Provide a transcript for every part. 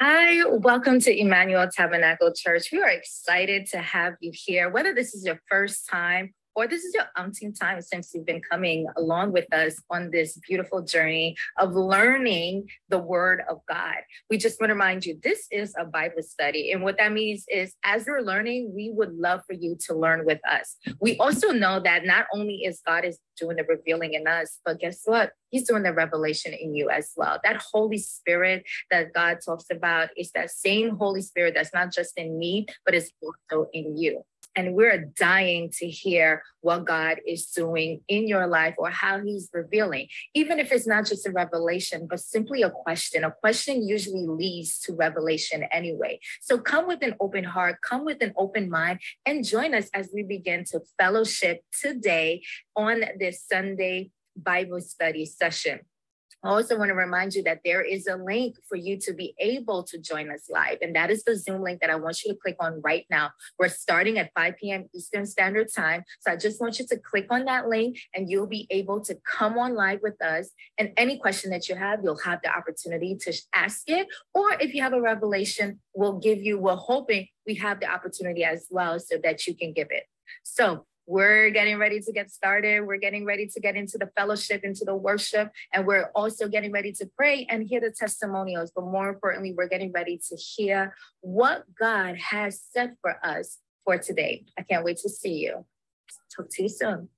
Hi, welcome to Immanuel Tabernacle Church. We are excited to have you here. Whether this is your first time or this is your umpteenth time since you've been coming along with us on this beautiful journey of learning the Word of God, we just want to remind you, this is a Bible study. And what that means is as you're learning, we would love for you to learn with us. We also know that not only is God is doing the revealing in us, but guess what? He's doing the revelation in you as well. That Holy Spirit that God talks about is that same Holy Spirit that's not just in me, but it's also in you. And we're dying to hear what God is doing in your life or how he's revealing, even if it's not just a revelation, but simply a question. A question usually leads to revelation anyway. So come with an open heart, come with an open mind, and join us as we begin to fellowship today on this Sunday Bible study session. I also want to remind you that there is a link for you to be able to join us live, and that is the Zoom link that I want you to click on right now. We're starting at 5 p.m. Eastern Standard Time, so I just want you to click on that link, and you'll be able to come on live with us, and any question that you have, you'll have the opportunity to ask it, or if you have a revelation, we're hoping we have the opportunity as well so that you can give it. So we're getting ready to get started. We're getting ready to get into the fellowship, into the worship, and we're also getting ready to pray and hear the testimonials. But more importantly, we're getting ready to hear what God has said for us for today. I can't wait to see you. Talk to you soon.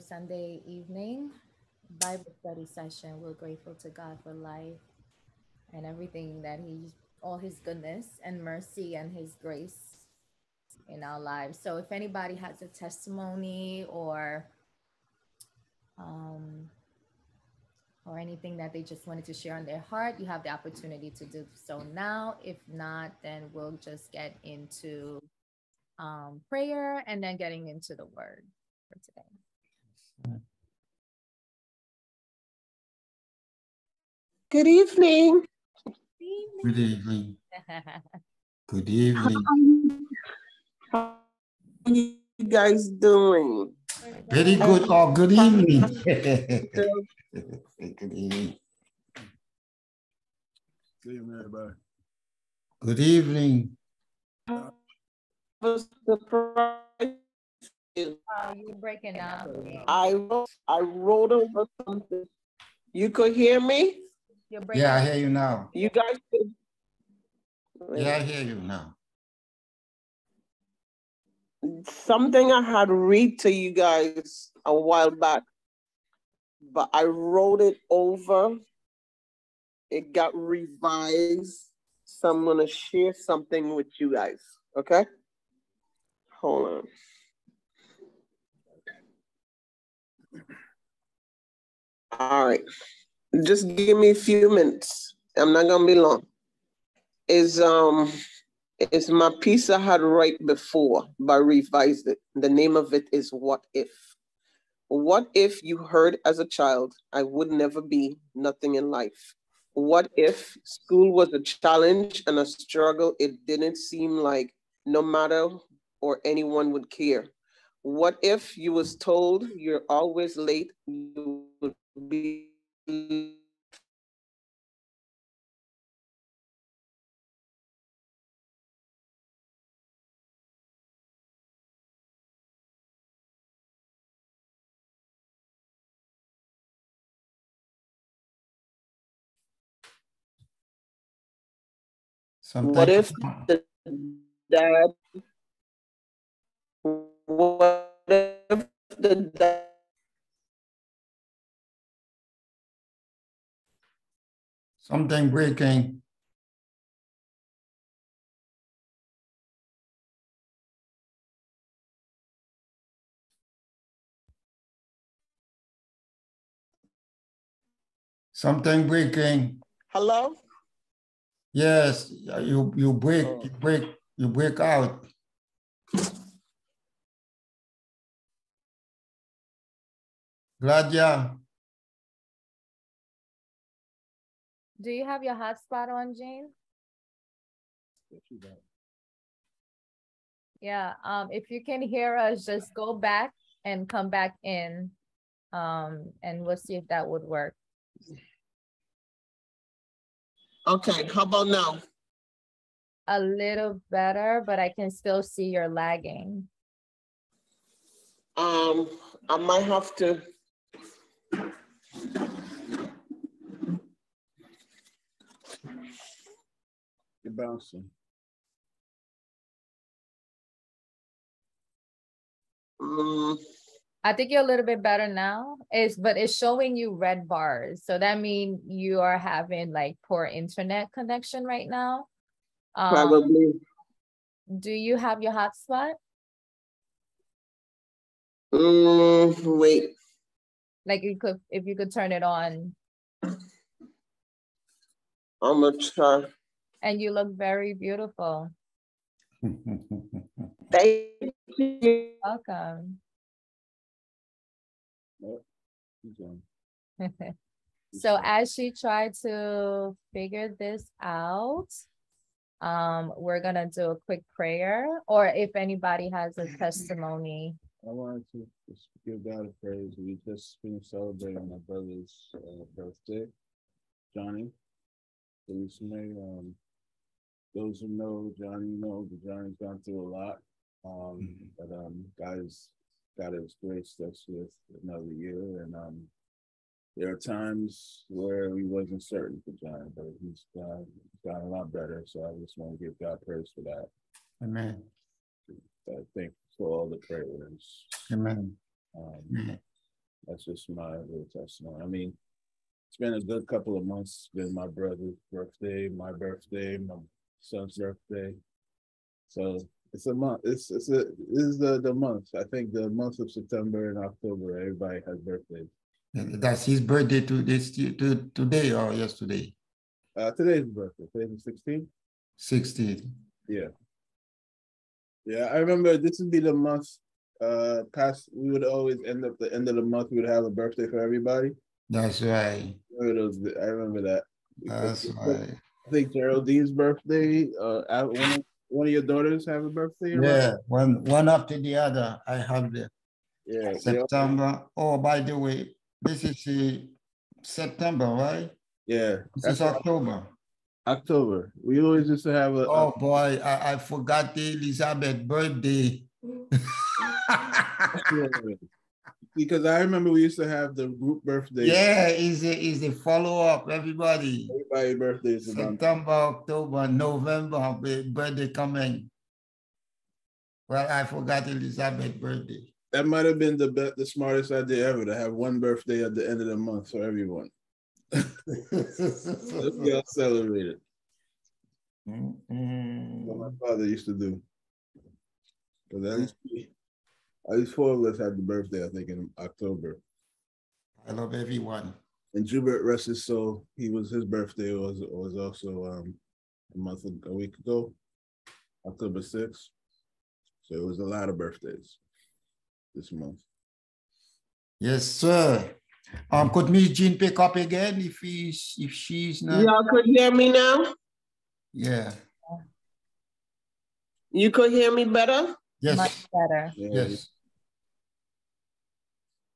Sunday evening Bible study session. We're grateful to God for life and everything that all his goodness and mercy and his grace in our lives. So if anybody has a testimony or anything that they just wanted to share on their heart, you have the opportunity to do so now. If not, then we'll just get into prayer and then getting into the word for today. Good evening. Good evening. Good evening. How are you guys doing? Very good. Oh, good evening. Good evening. Good evening, everybody. Good evening. Oh, you're breaking up. I rolled over something. You could hear me? Yeah, I hear you now. You guys could... Yeah, I hear you now. Something I had read to you guys a while back, but I rolled it over. It got revised. So I'm going to share something with you guys, okay? Hold on. All right. Just give me a few minutes. I'm not going to be long. It's my piece I had right before, but I revised it. The name of it is What If? What if you heard as a child, I would never be nothing in life? What if school was a challenge and a struggle? It didn't seem like no matter or anyone would care. What if you was told you're always late, you would be something. What if the dad, something breaking. Something breaking. Hello? Yes, you break out. Gladia. Do you have your hotspot on, Jean? Yeah, if you can hear us, just go back and come back in, and we'll see if that would work. Okay, how about now? A little better, but I can still see you're lagging. I might have to. You're bouncing. I think you're a little bit better now, but it's showing you red bars. So that means you are having like poor internet connection right now. Probably. Do you have your hotspot? Wait. Like you could, if you could turn it on. I'm gonna try. And you look very beautiful. Thank you. Welcome. So as she tried to figure this out, we're gonna do a quick prayer, or if anybody has a testimony. I wanted to just give God a praise. We just finished celebrating my brother's birthday, Johnny Felisme. Those who know Johnny know that Johnny's gone through a lot, but God has got his grace that's with another year, and there are times where we wasn't certain for Johnny, but he's gotten a lot better. So I just want to give God praise for that. Amen. I think for all the prayers. Amen. That's just my little testimony. I mean, it's been a good couple of months. It's been my brother's birthday, my birthday, my son's birthday. So it's a month. This is the month. I think the month of September and October, everybody has birthdays. That's his birthday today or yesterday? Today's birthday. Today's the 16th? 16th. Yeah. Yeah, I remember this would be the month past. We would always end up the end of the month. We would have a birthday for everybody. That's right. I remember that. That's right. I think Geraldine's birthday. One of your daughters have a birthday. Yeah, right? one after the other. I have the September. Oh, by the way, this is September, right? Yeah, this is October. October. We always used to have a. Oh boy, I forgot the Elizabeth's birthday. Because I remember we used to have the group birthday. Yeah, is a follow up. Everybody. Everybody's birthday is September, October, November. Birthday coming. Well, I forgot Elizabeth's birthday. That might have been the smartest idea ever to have one birthday at the end of the month for everyone. Let's get celebrated. What my father used to do. Because at least four of us had the birthday, I think, in October. I love everyone. And Jubert, rest his soul, his birthday was also a week ago, October 6th. So it was a lot of birthdays this month. Yes, sir. Could Miss Jean pick up again if she's not? Y'all could hear me now? Yeah. You could hear me better? Yes. Much better. Yes.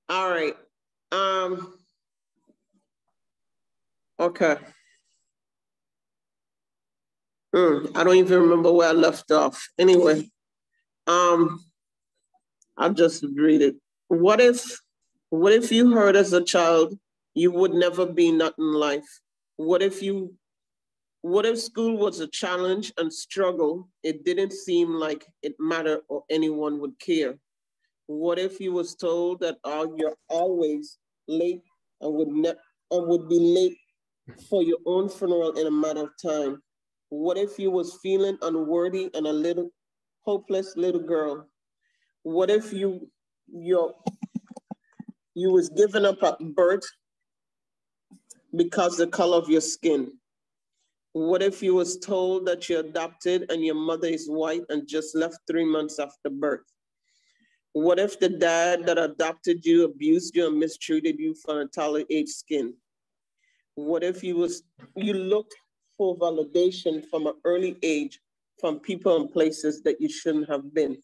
All right. Okay. I don't even remember where I left off. Anyway, I'll just read it. What if you heard as a child, you would never be nothing life? What if school was a challenge and struggle? It didn't seem like it mattered or anyone would care. What if you was told that you're always late and would be late for your own funeral in a matter of time? What if you was feeling unworthy and a little hopeless little girl? What if you was given up at birth because the color of your skin? What if you was told that you're adopted and your mother is white and just left 3 months after birth? What if the dad that adopted you abused you and mistreated you for an entirely aged skin? What if you looked for validation from an early age from people and places that you shouldn't have been?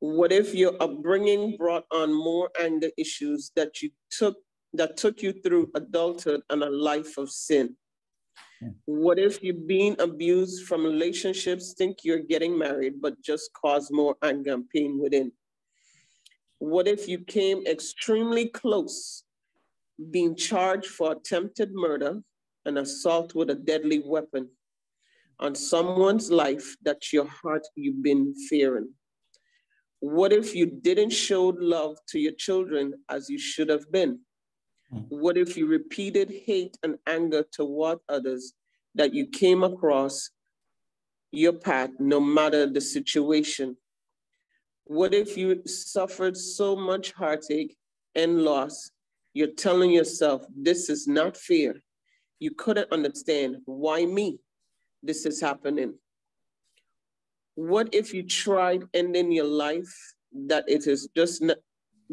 What if your upbringing brought on more anger issues that took you through adulthood and a life of sin? What if you're being abused from relationships, think you're getting married, but just cause more anger and pain within? What if you came extremely close being charged for attempted murder and assault with a deadly weapon on someone's life that your heart you've been fearing? What if you didn't show love to your children as you should have been? What if you repeated hate and anger toward others that you came across your path, no matter the situation? What if you suffered so much heartache and loss, you're telling yourself, this is not fair. You couldn't understand why me, this is happening. What if you tried ending your life, that it is just not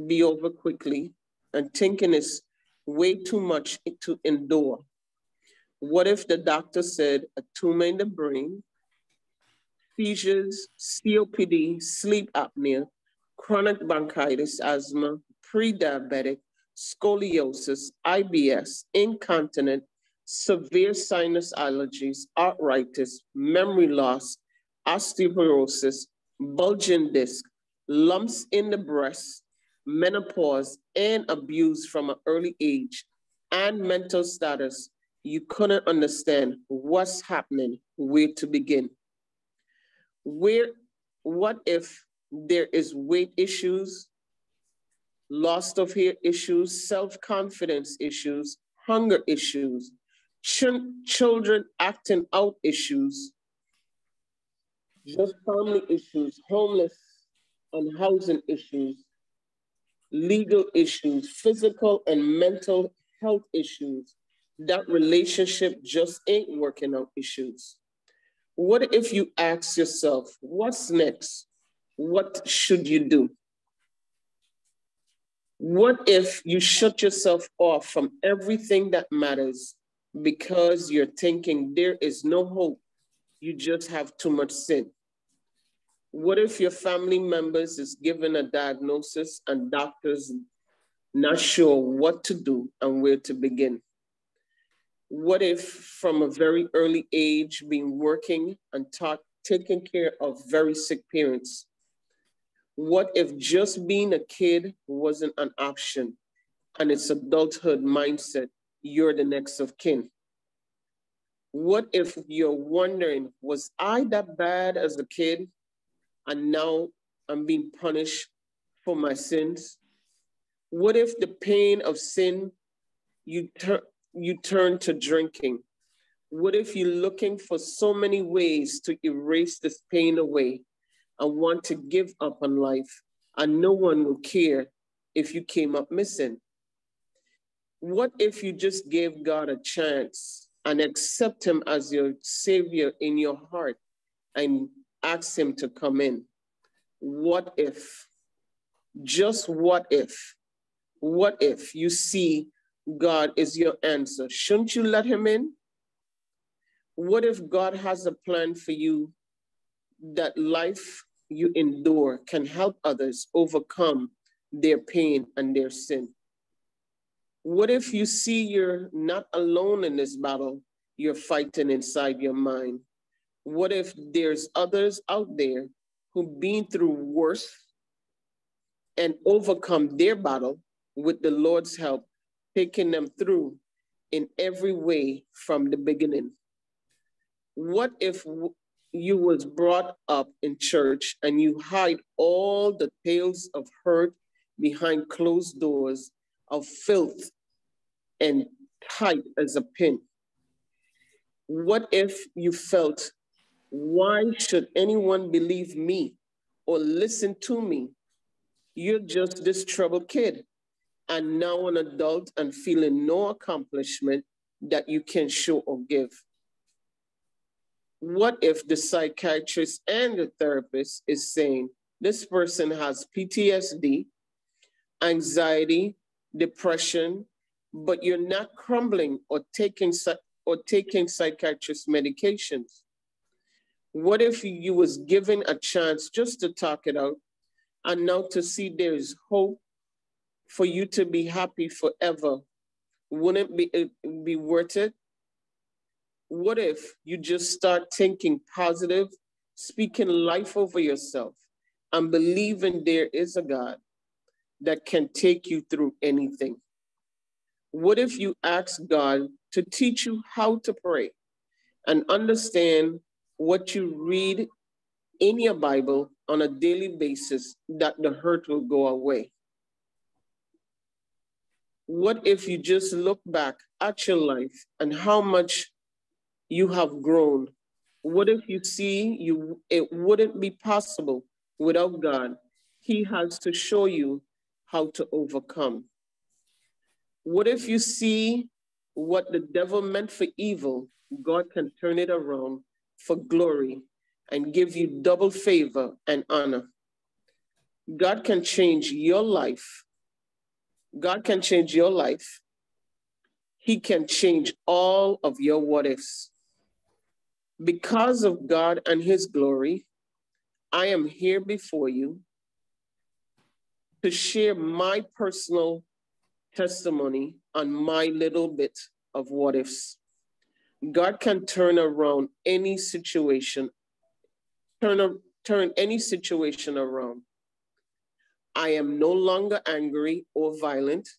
be over quickly and thinking it's way too much to endure? What if the doctor said a tumor in the brain, seizures, COPD, sleep apnea, chronic bronchitis, asthma, pre-diabetic, scoliosis, IBS, incontinent, severe sinus allergies, arthritis, memory loss, osteoporosis, bulging disc, lumps in the breast, menopause and abuse from an early age, and mental status, you couldn't understand what's happening, where to begin. What if there is weight issues, loss of hair issues, self-confidence issues, hunger issues, children acting out issues, just family issues, homeless and housing issues, legal issues, physical and mental health issues, that relationship just ain't working out issues? What if you ask yourself, what's next? What should you do? What if you shut yourself off from everything that matters because you're thinking there is no hope, you just have too much sin? What if your family members is given a diagnosis and doctors not sure what to do and where to begin? What if from a very early age being working and taught taking care of very sick parents? What if just being a kid wasn't an option and it's adulthood mindset, you're the next of kin? What if you're wondering, was I that bad as a kid? And now I'm being punished for my sins. What if the pain of sin, you turn to drinking? What if you're looking for so many ways to erase this pain away and want to give up on life, and no one will care if you came up missing? What if you just gave God a chance and accept him as your savior in your heart and ask him to come in? What if, just what if you see God is your answer? Shouldn't you let him in? What if God has a plan for you, that life you endure can help others overcome their pain and their sin? What if you see you're not alone in this battle you're fighting inside your mind? What if there's others out there who've been through worse and overcome their battle with the Lord's help, taking them through in every way from the beginning? What if you was brought up in church and you hide all the tales of hurt behind closed doors of filth and tight as a pin? What if you felt, why should anyone believe me or listen to me? You're just this troubled kid, and now an adult and feeling no accomplishment that you can show or give. What if the psychiatrist and the therapist is saying, this person has PTSD, anxiety, depression, but you're not crumbling or taking psychiatrist medications? What if you was given a chance just to talk it out, and now to see there is hope for you to be happy forever? Wouldn't it be worth it? What if you just start thinking positive, speaking life over yourself, and believing there is a God that can take you through anything? What if you ask God to teach you how to pray and understand what you read in your Bible on a daily basis, that the hurt will go away? What if you just look back at your life and how much you have grown? What if you see it wouldn't be possible without God? He has to show you how to overcome. What if you see what the devil meant for evil, God can turn it around for glory and give you double favor and honor? God can change your life. God can change your life. He can change all of your what ifs. Because of God and his glory, I am here before you to share my personal testimony on my little bit of what ifs. God can turn around any situation, turn any situation around. I am no longer angry or violent.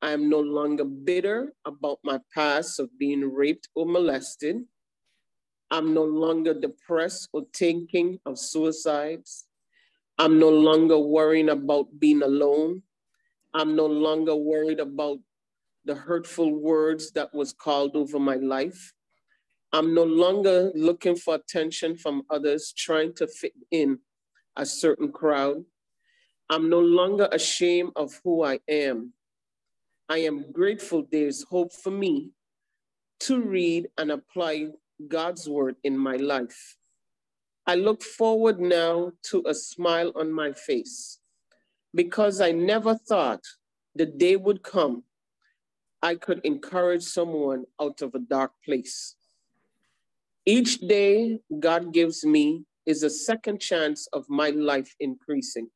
I am no longer bitter about my past of being raped or molested. I'm no longer depressed or thinking of suicides. I'm no longer worrying about being alone. I'm no longer worried about the hurtful words that was called over my life. I'm no longer looking for attention from others, trying to fit in a certain crowd. I'm no longer ashamed of who I am. I am grateful there's hope for me to read and apply God's word in my life. I look forward now to a smile on my face, because I never thought the day would come I could encourage someone out of a dark place. Each day God gives me is a second chance of my life increasing.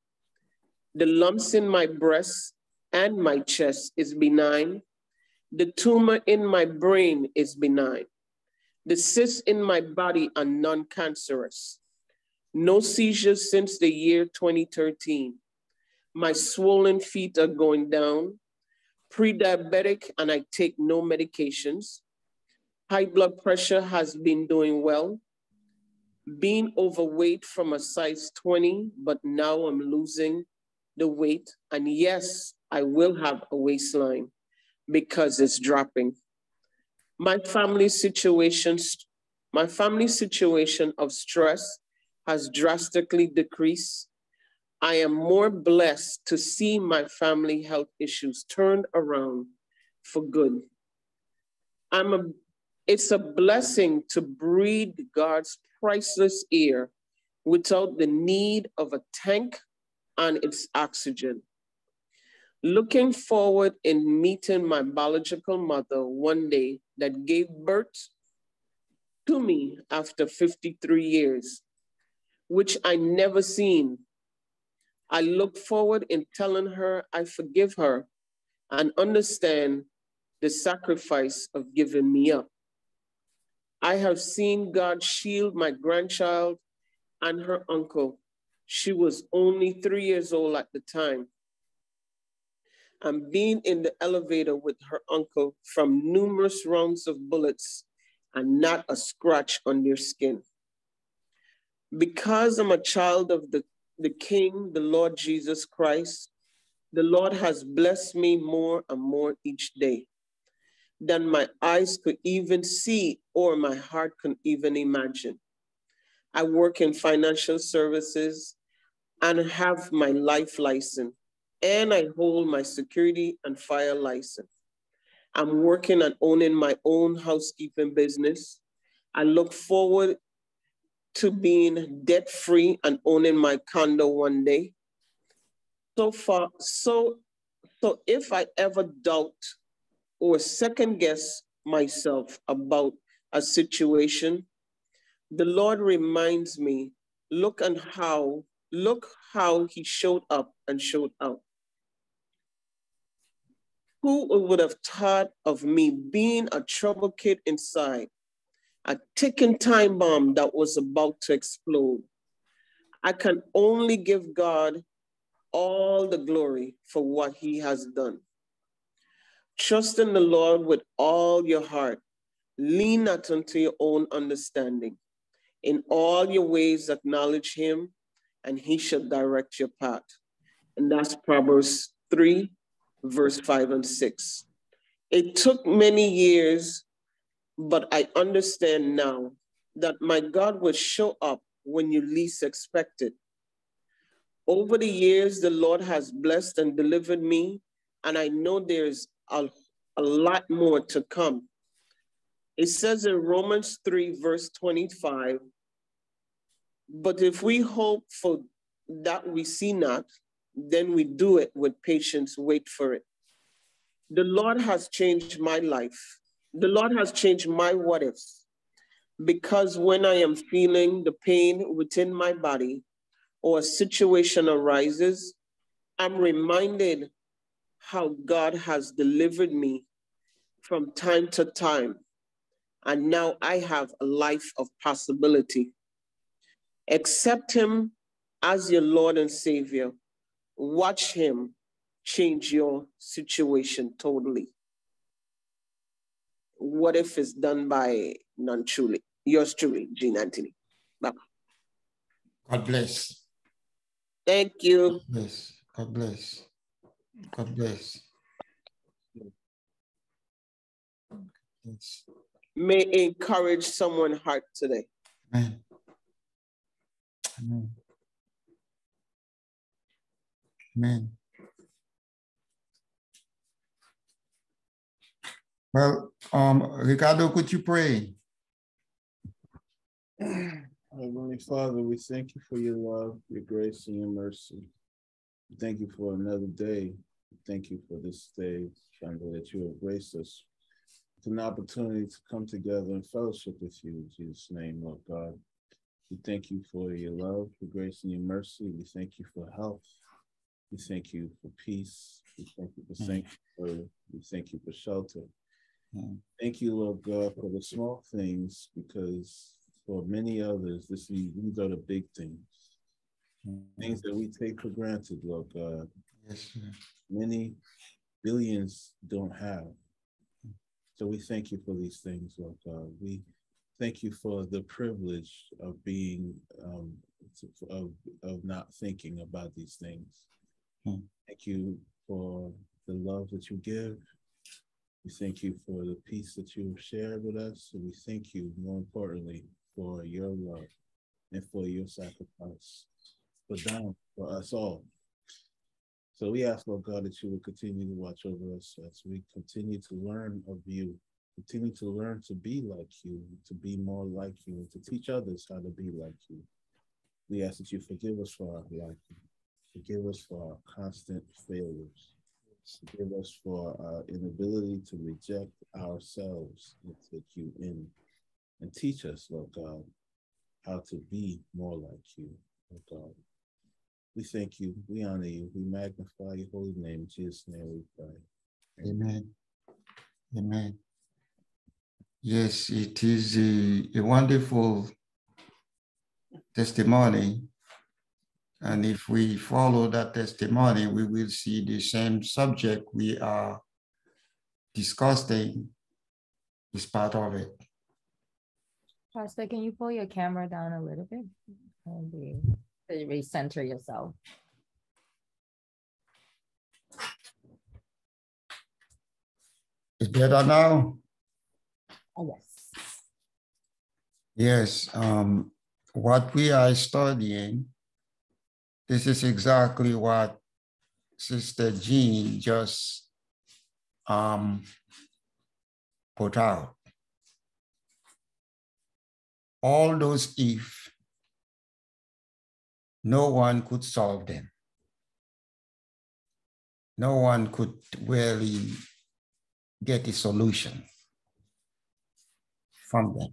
The lumps in my breast and my chest is benign. The tumor in my brain is benign. The cysts in my body are non-cancerous. No seizures since the year 2013. My swollen feet are going down. Pre-diabetic, and I take no medications. High blood pressure has been doing well. Being overweight from a size 20, but now I'm losing the weight. And yes, I will have a waistline because it's dropping. My family situation of stress has drastically decreased. I am more blessed to see my family health issues turned around for good. It's a blessing to breathe God's priceless air without the need of a tank and its oxygen. Looking forward in meeting my biological mother one day that gave birth to me after 53 years, which I never seen. I look forward in telling her I forgive her and understand the sacrifice of giving me up. I have seen God shield my grandchild and her uncle. She was only 3 years old at the time. And being in the elevator with her uncle from numerous rounds of bullets and not a scratch on their skin. Because I'm a child of the King, the Lord Jesus Christ, the Lord has blessed me more and more each day than my eyes could even see or my heart could even imagine. I work in financial services and have my life license, and I hold my security and fire license. I'm working and owning my own housekeeping business. I look forward to being debt-free and owning my condo one day. So if I ever doubt or second guess myself about a situation, the Lord reminds me, look how he showed up and showed out. Who would have thought of me being a trouble kid inside, a ticking time bomb that was about to explode? I can only give God all the glory for what he has done. Trust in the Lord with all your heart. Lean not unto your own understanding. In all your ways acknowledge him, and he shall direct your path. And that's Proverbs 3, verse 5 and 6. It took many years, but I understand now that my God will show up when you least expect it. Over the years, the Lord has blessed and delivered me, and I know there's a lot more to come. It says in Romans 3, verse 25, but if we hope for that we see not, then we do it with patience, wait for it. The Lord has changed my life. The Lord has changed my what ifs, because when I am feeling the pain within my body or a situation arises, I'm reminded how God has delivered me from time to time. And now I have a life of possibility. Accept him as your Lord and Savior. Watch him change your situation totally. What if it's done by yours truly, Jean Anthony. Bye. God bless. Thank you. God bless. God bless. God bless. Yes. May encourage someone's heart today. Amen. Amen. Amen. Well, Ricardo, could you pray? Heavenly Father, we thank you for your love, your grace, and your mercy. We thank you for another day. We thank you for this day, Father, that you have graced us with an opportunity to come together and fellowship with you in Jesus' name, Lord God. We thank you for your love, your grace, and your mercy. We thank you for health. We thank you for peace. We thank you for sanctuary. We thank you for shelter. Thank you, Lord God, for the small things, because for many others, these are the big things. Things that we take for granted, Lord God. Yes, sir. Many billions don't have. So we thank you for these things, Lord God. We thank you for the privilege of being, of not thinking about these things. Thank you for the love that you give. We thank you for the peace that you have shared with us, and we thank you, more importantly, for your love and for your sacrifice for dying for us all. So we ask, Lord God, that you will continue to watch over us as we continue to learn of you, continue to learn to be like you, to be more like you, and to teach others how to be like you. We ask that you forgive us for our life, forgive us for our constant failures, forgive us for our inability to reject ourselves and take you in. And teach us, Lord God, how to be more like you, Lord God. We thank you, we honor you, we magnify your holy name. In Jesus' name we pray. Amen. Amen. Yes, it is a wonderful testimony. And if we follow that testimony, we will see the same subject we are discussing is part of it. Pastor, can you pull your camera down a little bit? Recenter yourself. It's better now? Oh, yes. Yes. What we are studying, this is exactly what Sister Jean just put out. All those if, no one could solve them. No one could really get a solution from them.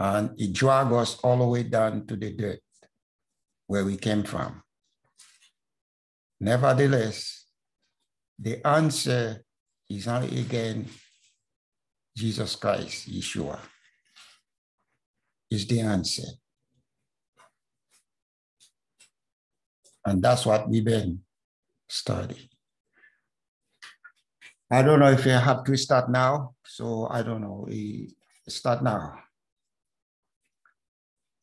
And it dragged us all the way down to the dirt where we came from. Nevertheless, the answer is only again Jesus Christ, Yeshua, is the answer. And that's what we've been studying. I don't know if I have to start now, so I don't know. Start now.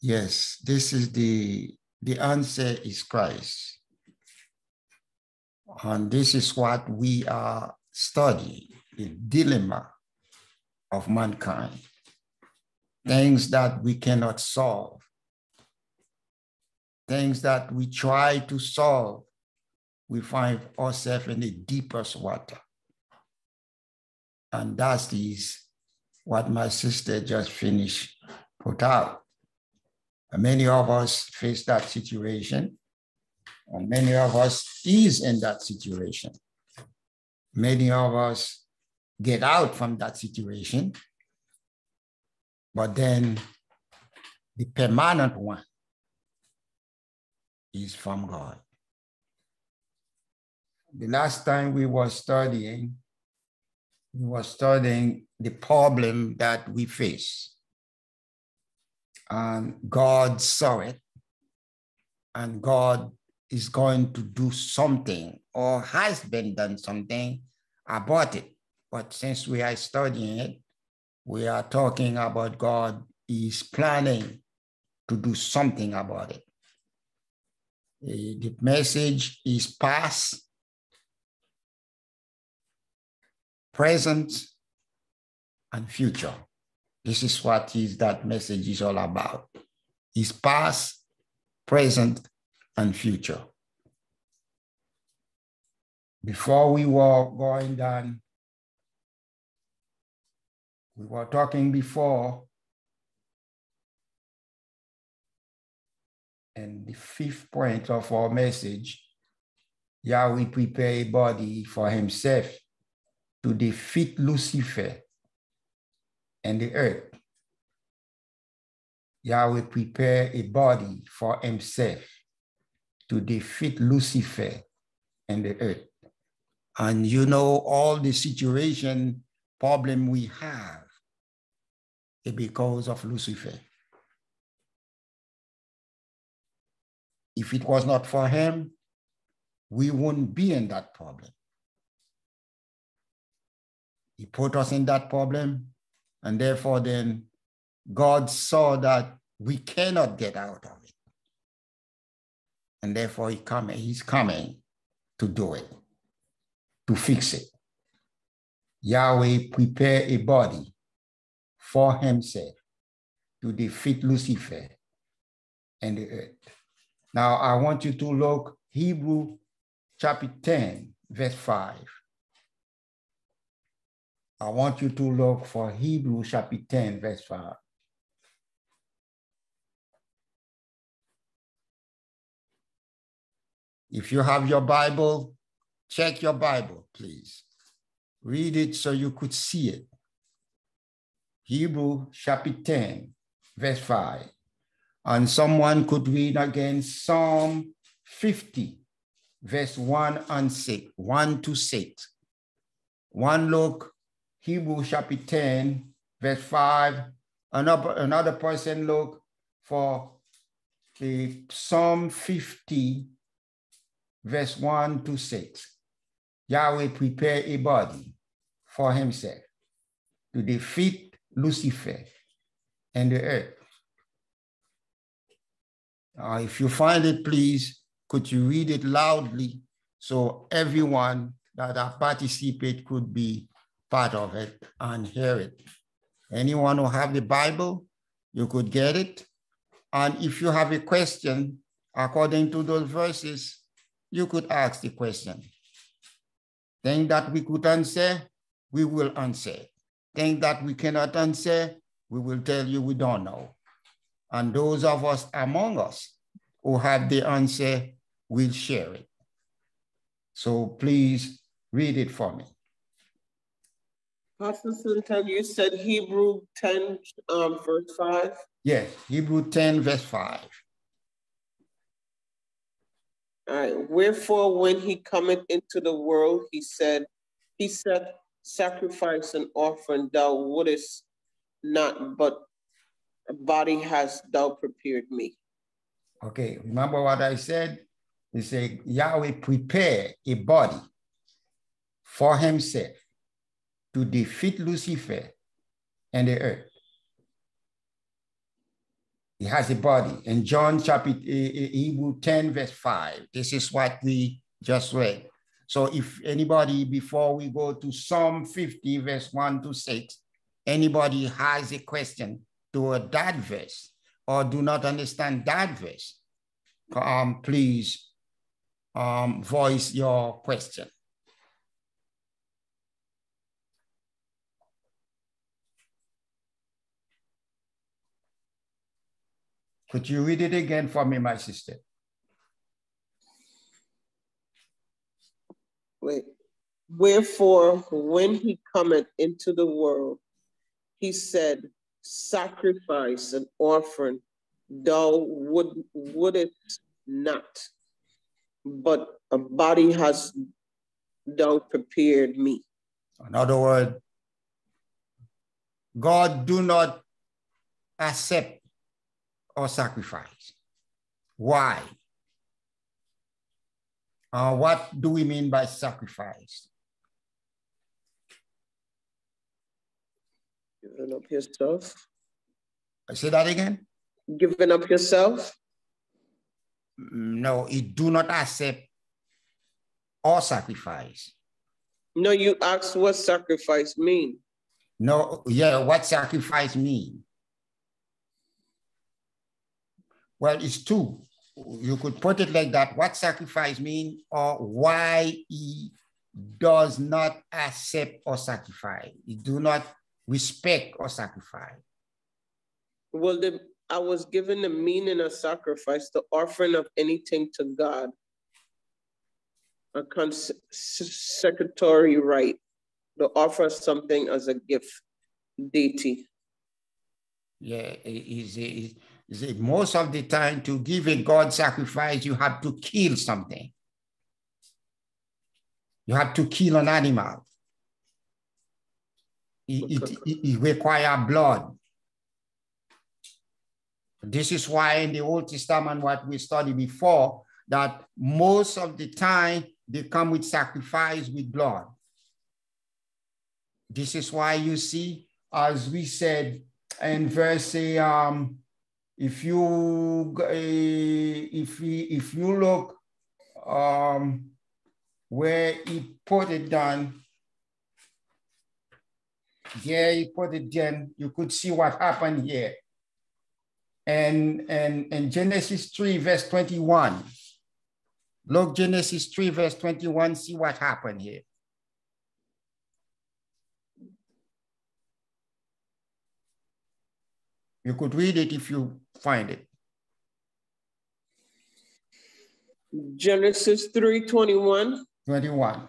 Yes, this is the answer is Christ. And this is what we are studying, the dilemma of mankind. Things that we cannot solve. Things that we try to solve, we find ourselves in the deepest water. And that is what my sister just finished put out. And many of us face that situation, and many of us is in that situation. Many of us get out from that situation, but then the permanent one is from God. The last time we were studying the problem that we face. And God saw it, and God is going to do something or has been done something about it. But since we are studying it, we are talking about God is planning to do something about it. The message is past, present, and future. This is what that message is all about. It's past, present, and future. Before we were going down, we were talking before and the fifth point of our message, Yahweh prepared a body for himself to defeat Lucifer and the earth. Yahweh prepared a body for himself to defeat Lucifer and the earth. And you know all the situation, problem we have is because of Lucifer. If it was not for him, we wouldn't be in that problem. He put us in that problem, and therefore then God saw that we cannot get out of it. And therefore he's coming to do it, to fix it. Yahweh prepared a body for himself to defeat Lucifer and the earth. Now I want you to look Hebrew chapter 10, verse 5. I want you to look for Hebrew chapter 10, verse 5. If you have your Bible, check your Bible, please. Read it so you could see it. Hebrew chapter 10, verse 5. And someone could read again Psalm 50, verse 1 to 6. One look, Hebrew chapter 10, verse 5. Another person look for the Psalm 50, verse 1 to 6. Yahweh prepared a body for himself to defeat Lucifer and the earth. If you find it, please, could you read it loudly so everyone that participate could be part of it and hear it. Anyone who have the Bible, you could get it. And if you have a question according to those verses, you could ask the question. Thing that we could answer, we will answer. Thing that we cannot answer, we will tell you we don't know. And those of us among us who have the answer will share it. So please read it for me. Pastor Saintil, you said Hebrew 10, verse 5? Yes, Hebrew 10, verse 5. All right. Wherefore, when he cometh into the world, he said, sacrifice and offering thou wouldest not, but a body hast thou prepared me. Okay, remember what I said? He said, Yahweh prepared a body for himself to defeat Lucifer and the earth. He has a body. In John chapter Hebrew 10, verse 5, this is what we just read. So if anybody, before we go to Psalm 50, verse 1 to 6, anybody has a question toward that verse or do not understand that verse, please voice your question. Could you read it again for me, my sister? Wait. Wherefore, when he cometh into the world, he said, sacrifice and offering thou wouldest not, but a body hast thou prepared me. In other words, God do not accept or sacrifice. Why? What do we mean by sacrifice? Giving up yourself. I say that again? Giving up yourself? No, it do not accept or sacrifice. No, you asked what sacrifice mean. No, yeah, what sacrifice mean? Well, it's two. You could put it like that. What sacrifice means, or why he does not accept or sacrifice. He do not respect or sacrifice. Well, I was given the meaning of sacrifice, the offering of anything to God, a consecratory rite, the offer of something as a gift, deity. Yeah, it is. Most of the time, to give a God sacrifice, you have to kill something. You have to kill an animal. It requires blood. This is why in the Old Testament, what we studied before, that most of the time, they come with sacrifice with blood. This is why you see, as we said in verse... If you look where he put it down, Here he put it then. You could see what happened here. And Genesis 3, verse 21. Look, Genesis 3, verse 21, see what happened here. You could read it if you find it. Genesis 3, 21. 21.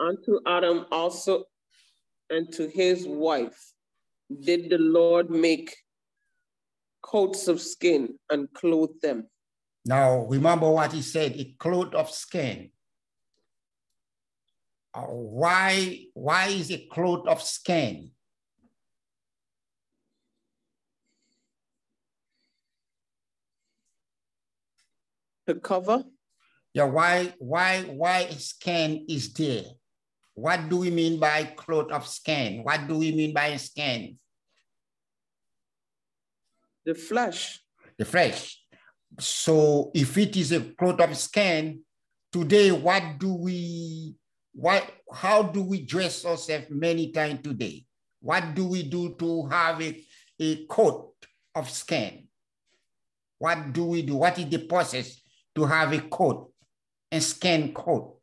Unto Adam also and to his wife did the Lord make coats of skin and clothed them. Now, remember what he said, a cloth of skin. Why is a cloth of skin? To cover? Yeah, why skin is there? What do we mean by cloth of skin? What do we mean by skin? The flesh. The flesh. So if it is a cloth of skin, today how do we dress ourselves many times today? What do we do to have a coat of skin? What do we do? What is the process to have a coat, a skin coat?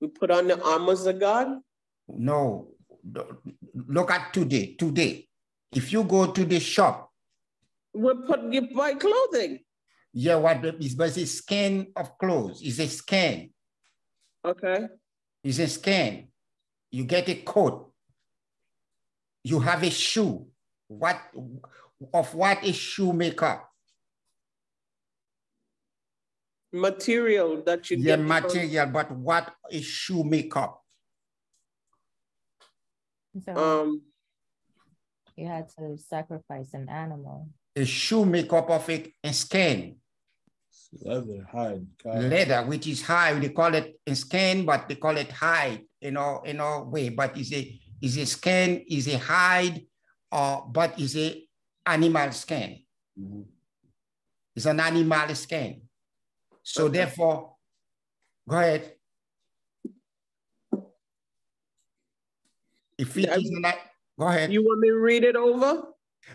We put on the armors of God? No. Look at today. Today, if you go to the shop, you buy clothing. Yeah, what is basically skin of clothes. It's a skin. Okay. It's a skin. You get a coat. You have a shoe. What a shoe make up? Material that you get. Yeah, material, but what a shoe make up? So you had to sacrifice an animal. A shoe make up of it and skin. Leather, hide. Leather, which is hide. They call it skin, but they call it hide in our way. But is a skin, is a hide, but is a animal skin. Mm-hmm. It's an animal skin. So okay. Therefore, go ahead. If it is not, go ahead. You want me to read it over?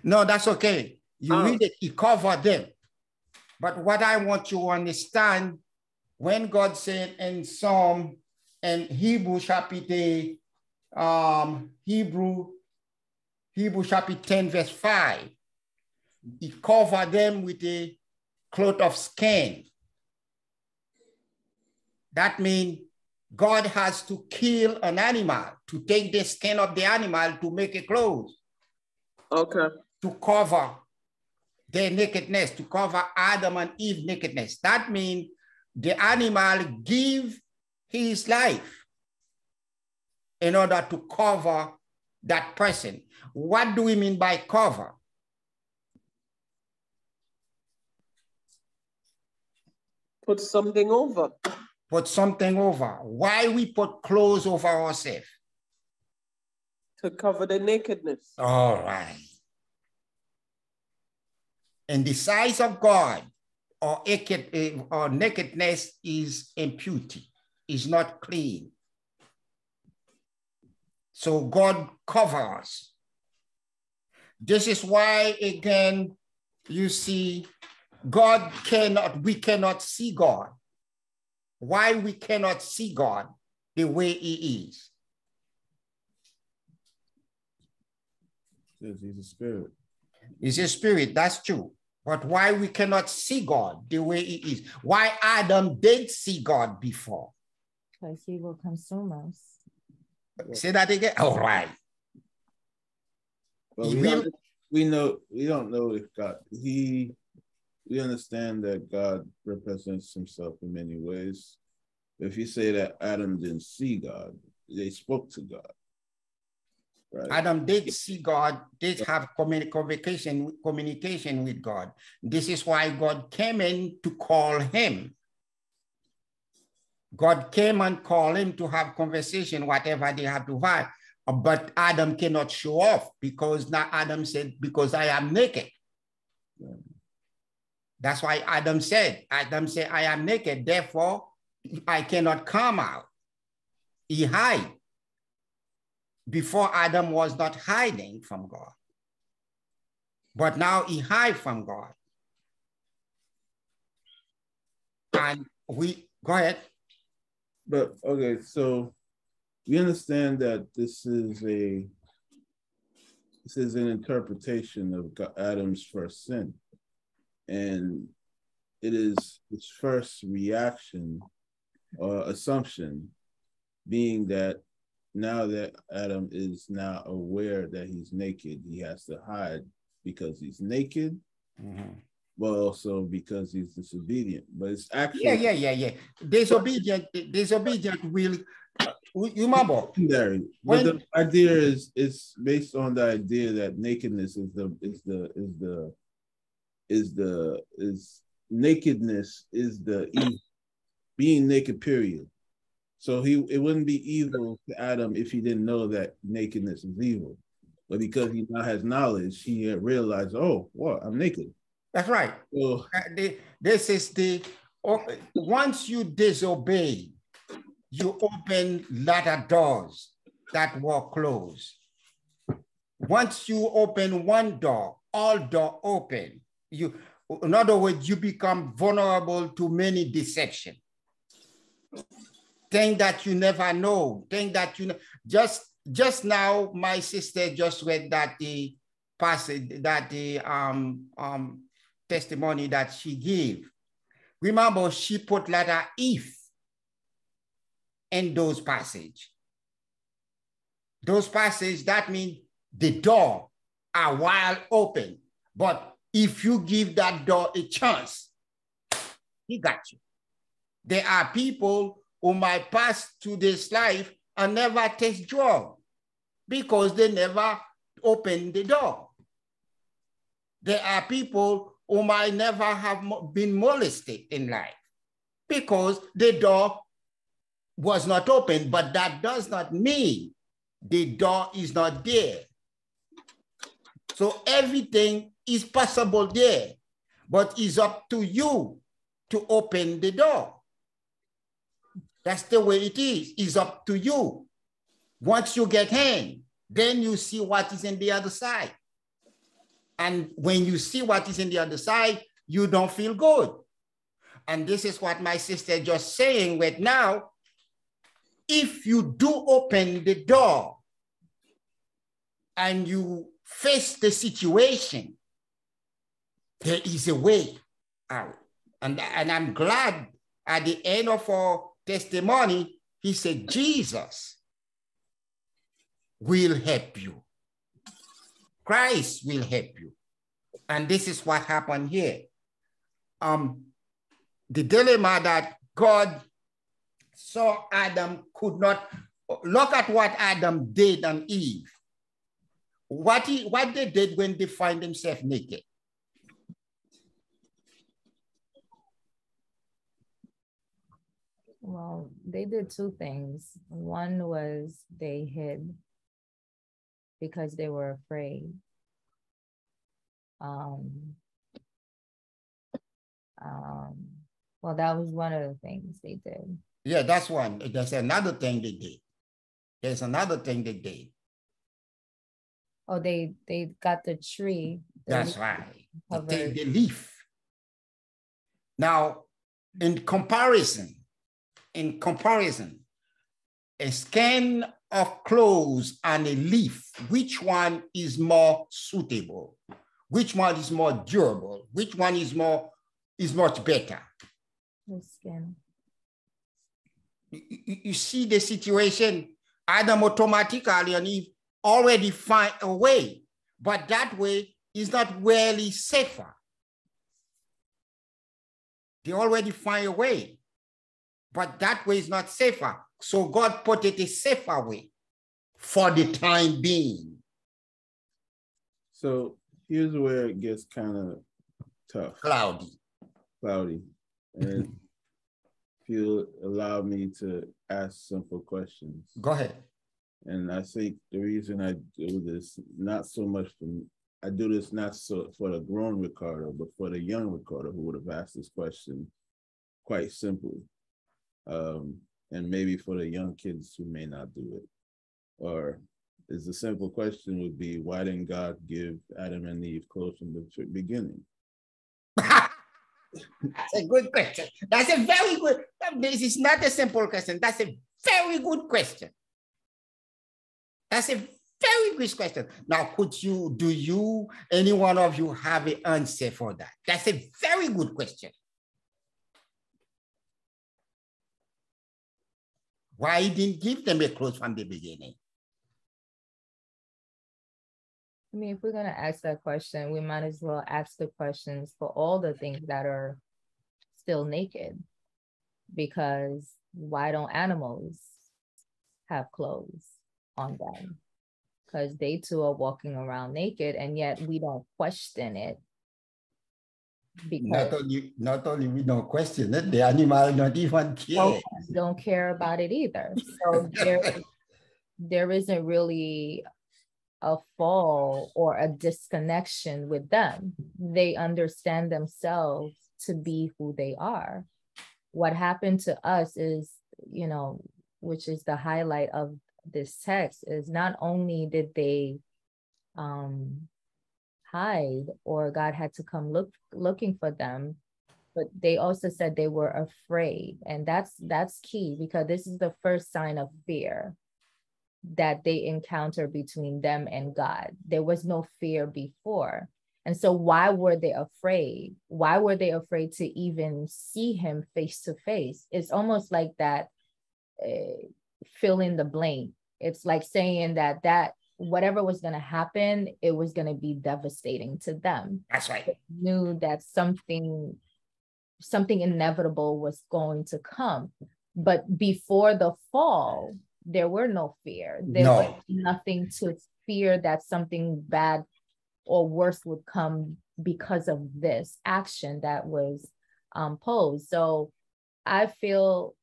No, that's okay. You read it, he covered them. But what I want you to understand, when God said in Psalm and Hebrew chapter 10, verse 5, he covered them with a cloth of skin. That means God has to kill an animal to take the skin of the animal to make a cloth. Okay. To cover their nakedness, to cover Adam and Eve's nakedness. That means the animal gave his life in order to cover that person. What do we mean by cover? Put something over. Put something over. Why we put clothes over ourselves? To cover the nakedness. All right. And the size of God or nakedness is impurity, is not clean. So God covers us. This is why, again, you see, we cannot see God. Why we cannot see God the way he is. He's a spirit. He's a spirit, that's true. But why we cannot see God the way he is? Why Adam did see God before? Because he will consume us. Say that again. All right. Well, we don't know if God, we understand that God represents himself in many ways. If you say that Adam didn't see God, they spoke to God. Right? Adam did see God, did have communication with God. This is why God came in to call him. God came and called him to have conversation, whatever they have to have. But Adam cannot show off because now Adam said, because I am naked. Yeah. That's why Adam said, I am naked, therefore I cannot come out. He hide. before Adam was not hiding from God, but now he hides from God. And we, go ahead. But okay, so we understand that this is an interpretation of Adam's first sin, and it is his first reaction or assumption, being that now that Adam is now aware that he's naked, he has to hide because he's naked, but also because he's disobedient. But it's actually disobedient will. You remember? The idea is it's based on the idea that nakedness is being naked, period. So it wouldn't be evil to Adam if he didn't know that nakedness is evil. But because he now has knowledge, he realized, oh, what, I'm naked. That's right. So, this is once you disobey, you open latter doors that were closed. Once you open one door, all doors open. In other words, you become vulnerable to many deceptions. Things that you never know, things that you know. Just now, my sister just read that the passage, that the testimony that she gave. Remember, she put letter if in those passages. Those passages, that means the door are wide open, but if you give that door a chance, he got you. There are people who might pass through this life and never take drugs because they never opened the door. There are people who might never have been molested in life because the door was not open, but that does not mean the door is not there. So everything is possible there, but it's up to you to open the door. That's the way it is. It's up to you. Once you get in, then you see what is in the other side. And when you see what is in the other side, you don't feel good. And this is what my sister just saying right now. If you do open the door and you face the situation, there is a way out. And I'm glad at the end of our testimony, he said, Jesus will help you. Christ will help you. And this is what happened here. The dilemma that God saw Adam could not, look at what Adam did and Eve. What they did when they find themselves naked. Well, they did two things. One was they hid because they were afraid. Well, that was one of the things they did. Yeah, that's one. There's another thing they did. Oh, they got the tree. That's right. The leaf. Now, in comparison, a skin of clothes and a leaf, which one is more suitable? Which one is more durable? Which one is much better? The skin. You see the situation, Adam automatically and Eve already find a way, but that way is not really safer. They already find a way. But that way is not safer. So God put it a safer way for the time being. So here's where it gets kind of tough. Cloudy. And if you allow me to ask simple questions. Go ahead. And I think the reason I do this, not so much for the grown Ricardo, but for the young Ricardo who would have asked this question quite simply. And maybe for the young kids who may not do it, or is the simple question would be, why didn't God give Adam and Eve clothes from the beginning? That's a good question. That's a very good, this is not a simple question. That's a very good question. That's a very good question. Now, any one of you have an answer for that? That's a very good question. Why he didn't give them a clothes from the beginning? I mean, if we're going to ask that question, we might as well ask the questions for all the things that are still naked. Because why don't animals have clothes on them? Because they too are walking around naked, and yet we don't question it. Because not only we don't question it, the animal don't even care. Don't care about it either. So there isn't really a fall or a disconnection with them. They understand themselves to be who they are. What happened to us is, you know, which is the highlight of this text, is not only did they hide, or God had to come looking for them, but they also said they were afraid. And that's key, because this is the first sign of fear that they encounter between them and God. There was no fear before. And so why were they afraid? Why were they afraid to even see him face to face? It's almost like that fill in the blank. It's like saying that whatever was going to happen, it was going to be devastating to them. That's right. They knew that something inevitable was going to come. But before the fall, there were no fear. There was nothing to fear that something bad or worse would come because of this action that was posed. So I feel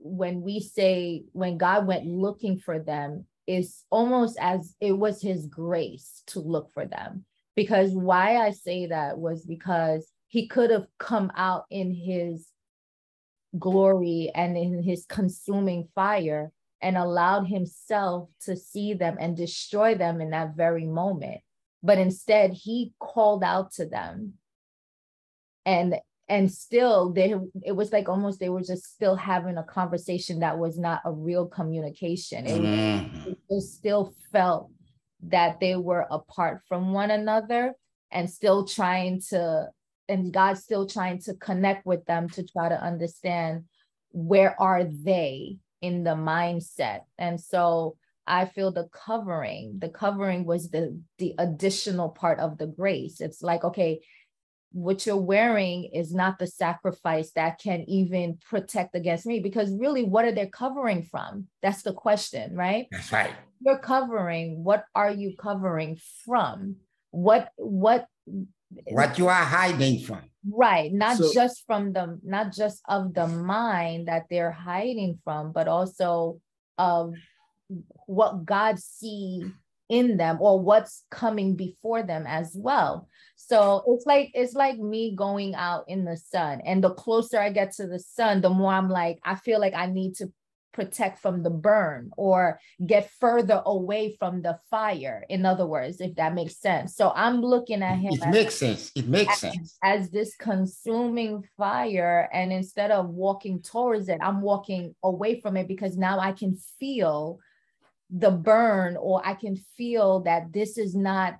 when we say, when God went looking for them, it's almost as it was his grace to look for them. Because why I say that was because he could have come out in his glory and in his consuming fire and allowed himself to see them and destroy them in that very moment. But instead, he called out to them. And still, it was like almost they were just still having a conversation that was not a real communication. It still felt that they were apart from one another, and God still trying to connect with them to try to understand where are they in the mindset. And so I feel the covering was the additional part of the grace. It's like, okay, what you're wearing is not the sacrifice that can even protect against me, because really, what are they covering from? That's the question, right? That's right. You're covering, what are you covering from? What you are hiding from, right? Not just of the mind that they're hiding from, but also of what God sees in them, or what's coming before them as well. So it's like me going out in the sun, and the closer I get to the sun, the more I'm like, I feel like I need to protect from the burn or get further away from the fire, in other words, if that makes sense. So I'm looking at him. It makes sense. As this consuming fire, and instead of walking towards it, I'm walking away from it, because now I can feel the burn, or I can feel that this is not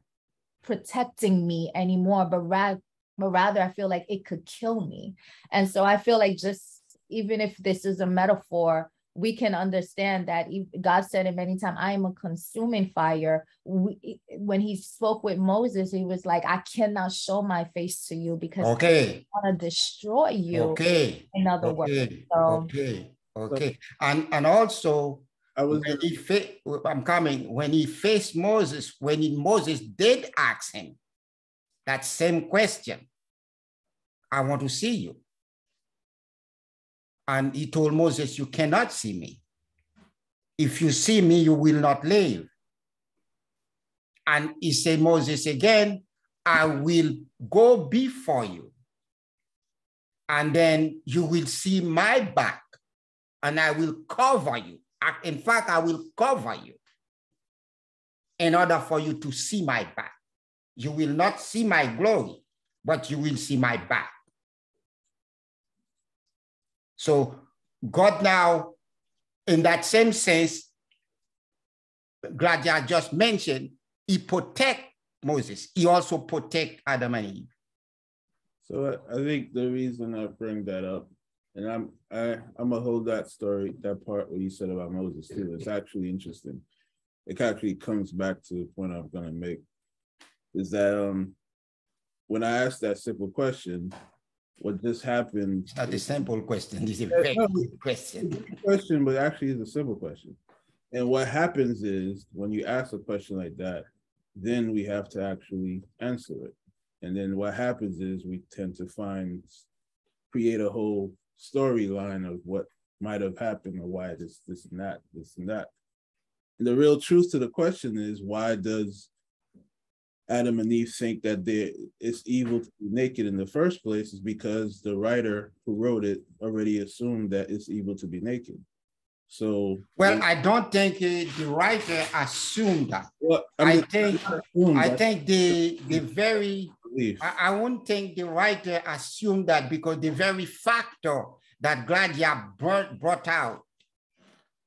protecting me anymore, but rather I feel like it could kill me. And so I feel like, just even if this is a metaphor, we can understand that God said it many times, I am a consuming fire. When he spoke with Moses, he was like, I cannot show my face to you, because I want to destroy you. In other words. And also, when he faced Moses, Moses did ask him that same question, I want to see you. And he told Moses, you cannot see me. If you see me, you will not live. And he said, Moses again, I will go before you. And then you will see my back, and I will cover you. In fact, I will cover you. in order for you to see my back. You will not see my glory, but you will see my back. So God now, in that same sense, Gladia just mentioned, he protects Moses. He also protects Adam and Eve. So I think the reason I bring that up, and I'm gonna hold that story, that part what you said about Moses too. It's actually interesting. It actually comes back to the point I'm gonna make, is that when I asked that simple question, what just happened? It's not a simple question. It's a very good question. Question, but actually, it's a simple question. And what happens is when you ask a question like that, then we have to actually answer it. And then what happens is we tend to create a whole storyline of what might have happened or why this and that, this and that. And the real truth to the question is, why does Adam and Eve think that it's evil to be naked in the first place? Is because the writer who wrote it already assumed that it's evil to be naked. So, well, I don't think the writer assumed that. Well, I wouldn't think the writer assumed that, because the very factor that Gladia brought out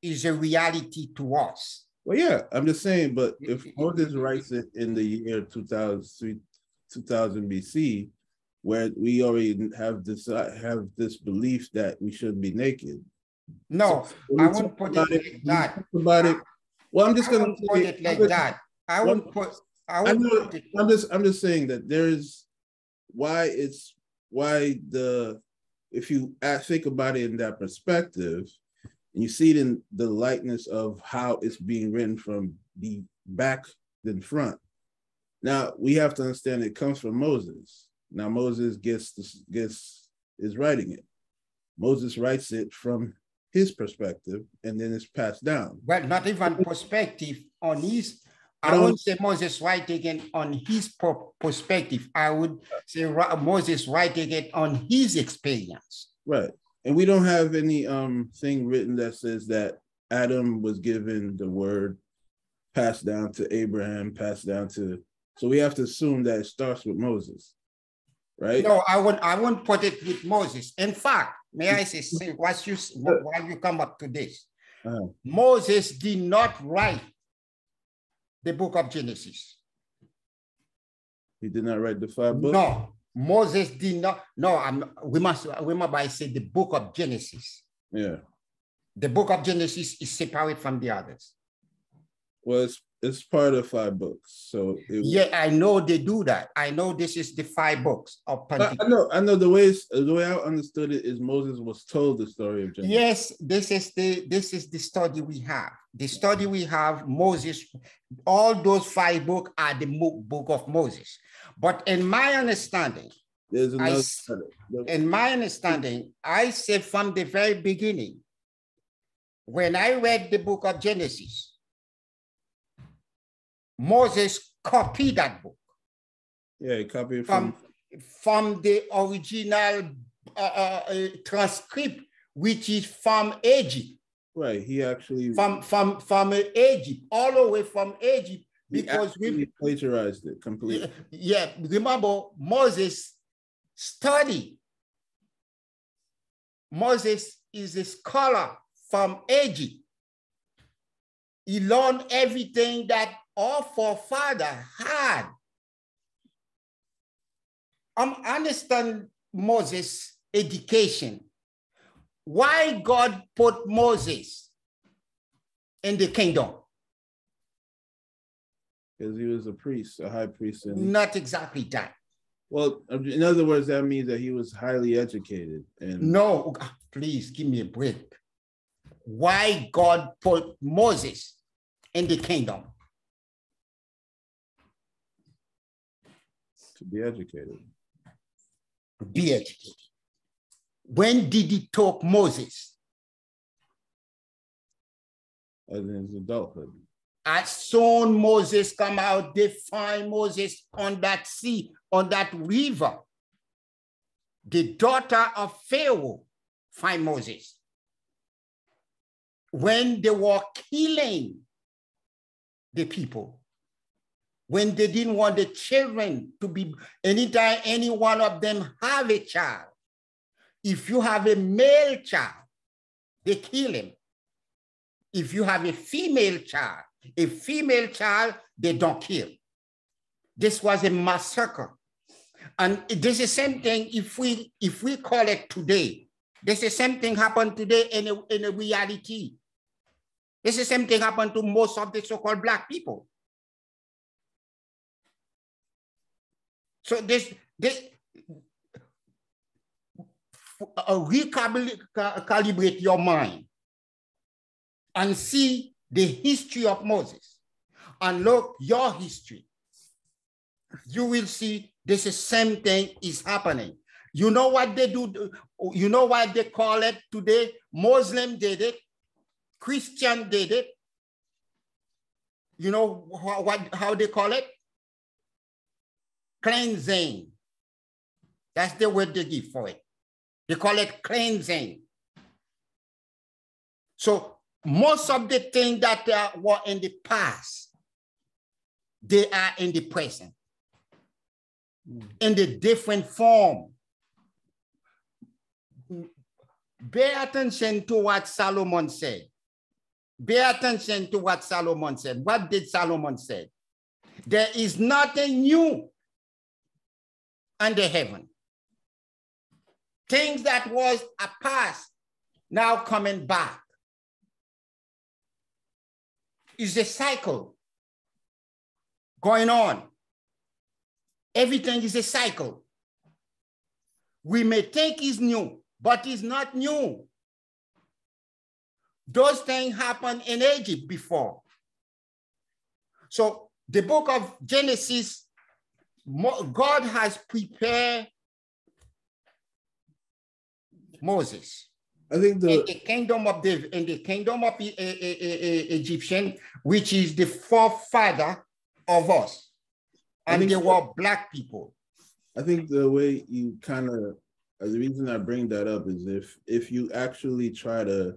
is a reality to us. Well, yeah, I'm just saying, but if Moses writes it in the year 2000 BC, where we already have this belief that we should be naked. No, so I wouldn't put it like that. Well, I'm just going to put it like that. I wouldn't put. I'm just saying that there's if you think about it in that perspective, and you see it in the likeness of how it's being written from the back than front. Now we have to understand it comes from Moses. Now Moses is writing it. Moses writes it from his perspective, and then it's passed down. Well, not even perspective on his. I wouldn't say Moses writing it on his perspective. I would say Moses writing it on his experience. Right. And we don't have any thing written that says that Adam was given the word passed down to Abraham, passed down to, so we have to assume that it starts with Moses, right? No, I wouldn't put it with Moses. In fact, may I say while you come up to this, Moses did not write the book of Genesis. He did not write the five books? No. Moses did not. No, we must say the book of Genesis. Yeah, the book of Genesis is separate from the others. Well, it's part of five books. So I know they do that. I know this is the five books of Pentecost. I know the way I understood it is Moses was told the story of Genesis. Yes, this is the study we have. The study we have, Moses, all those five books are the book of Moses. But in my understanding, I said from the very beginning, when I read the book of Genesis, Moses copied that book. Yeah, he copied from the original transcript, which is from Egypt. Right, he actually from Egypt, all the way from Egypt. Because we plagiarized it completely. Yeah, remember Moses studied. Moses is a scholar from Egypt. He learned everything that our forefather had. I understand Moses' education. Why God put Moses in the kingdom? Because he was a priest, a high priest. Not exactly that. Well, in other words, that means that he was highly educated. And no, please give me a break. Why God put Moses in the kingdom? To be educated. Be educated. When did he talk Moses? As in his adulthood. As soon Moses come out, they find Moses on that sea, on that river. The daughter of Pharaoh find Moses. When they were killing the people, when they didn't want the children to be, anytime any one of them have a child, if you have a male child, they kill him. If you have a female child, they don't kill. This was a massacre. And this is the same thing if we call it today. This is the same thing happened today in a reality. This is the same thing happened to most of the so-called Black people. So recalibrate your mind and see the history of Moses and look your history. You will see this is same thing is happening. You know what they do? You know why they call it today? Muslim did it. Christian did it. You know how they call it? Cleansing. That's the word they give for it. They call it cleansing. So most of the things that were in the past, they are in the present, in the different form. Pay attention to what Solomon said. Pay attention to what Solomon said. What did Solomon say? There is nothing new under heaven. Things that was a past now coming back. It's a cycle going on. Everything is a cycle. We may think it's new, but it's not new. Those things happened in Egypt before. So the book of Genesis, God has prepared Moses. I think the kingdom of David, in the kingdom of Egyptian, which is the forefather of us, and they were Black people. I think the way you kind of, the reason I bring that up is if you actually try to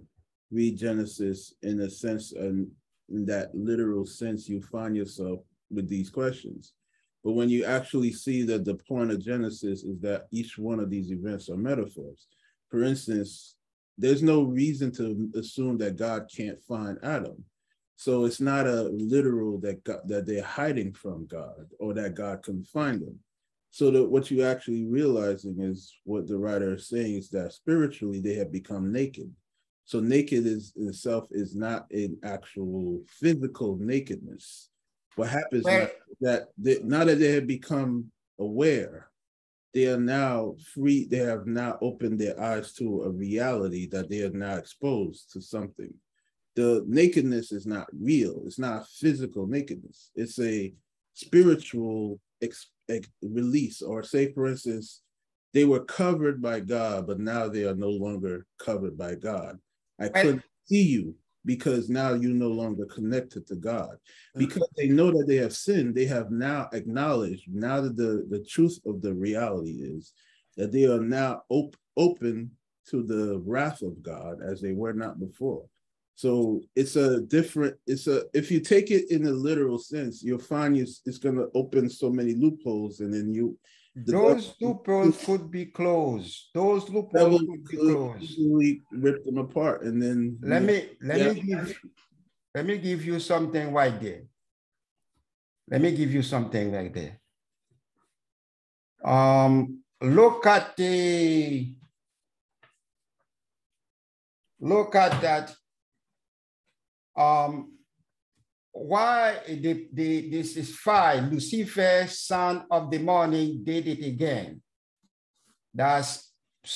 read Genesis in a sense, in that literal sense, you find yourself with these questions. But when you actually see that the point of Genesis is that each one of these events are metaphors. For instance, there's no reason to assume that God can't find Adam. So it's not a literal that they're hiding from God or that God couldn't find them. So that what you're actually realizing is what the writer is saying is that spiritually they have become naked. So naked is itself is not an actual physical nakedness. What happens is that now that they have become aware, they are now free. They have now opened their eyes to a reality that they are now exposed to something. The nakedness is not real. It's not physical nakedness. It's a spiritual release. Or say, for instance, they were covered by God, but now they are no longer covered by God. I couldn't see you, because now you're no longer connected to God. Because they know that they have sinned, they have now acknowledged, now that the truth of the reality is that they are now open to the wrath of God as they were not before. So it's a different, if you take it in a literal sense, you'll find it's gonna open so many loopholes, and then those loopholes could be closed. Those loopholes could be closed. We rip them apart, and then let me give you something right there. Let me give you something right there. Look at that. Why this is fine. Lucifer, son of the morning, did it again. That's the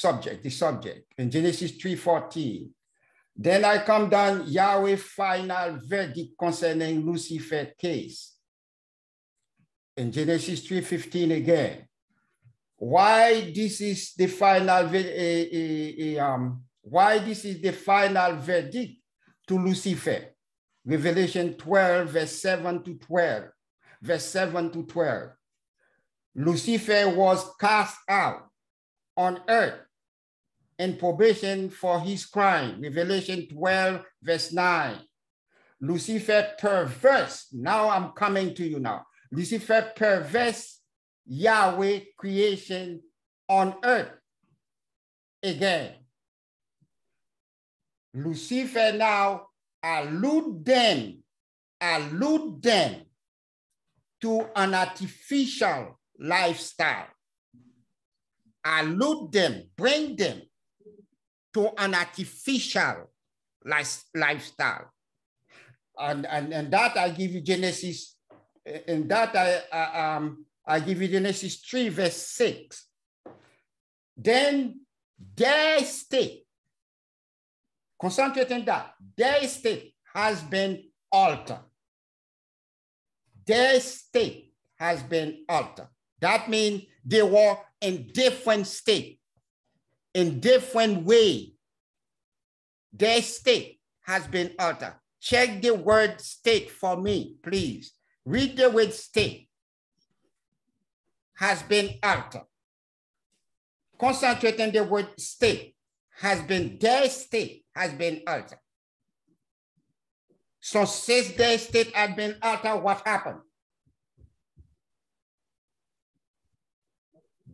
subject in Genesis 3:14. Then I come down, Yahweh final verdict concerning Lucifer case. In Genesis 3:15 again. Why this is the final verdict to Lucifer. Revelation 12, verse 7 to 12. Verse 7 to 12. Lucifer was cast out on earth in probation for his crime. Revelation 12, verse 9. Lucifer perverse. Now I'm coming to you now. Lucifer perverts Yahweh creation on earth. Again, Lucifer now allude them to an artificial lifestyle. Allude them, bring them to an artificial lifestyle. And that I give you Genesis, and that I give you Genesis 3, verse 6. Then their state, concentrating that, their state has been altered. Their state has been altered. That means they were in different state, in different way. Their state has been altered. Check the word state for me, please. Read the word state. Has been altered. Concentrating the word state has been, their state has been altered. So since their state has been altered, what happened?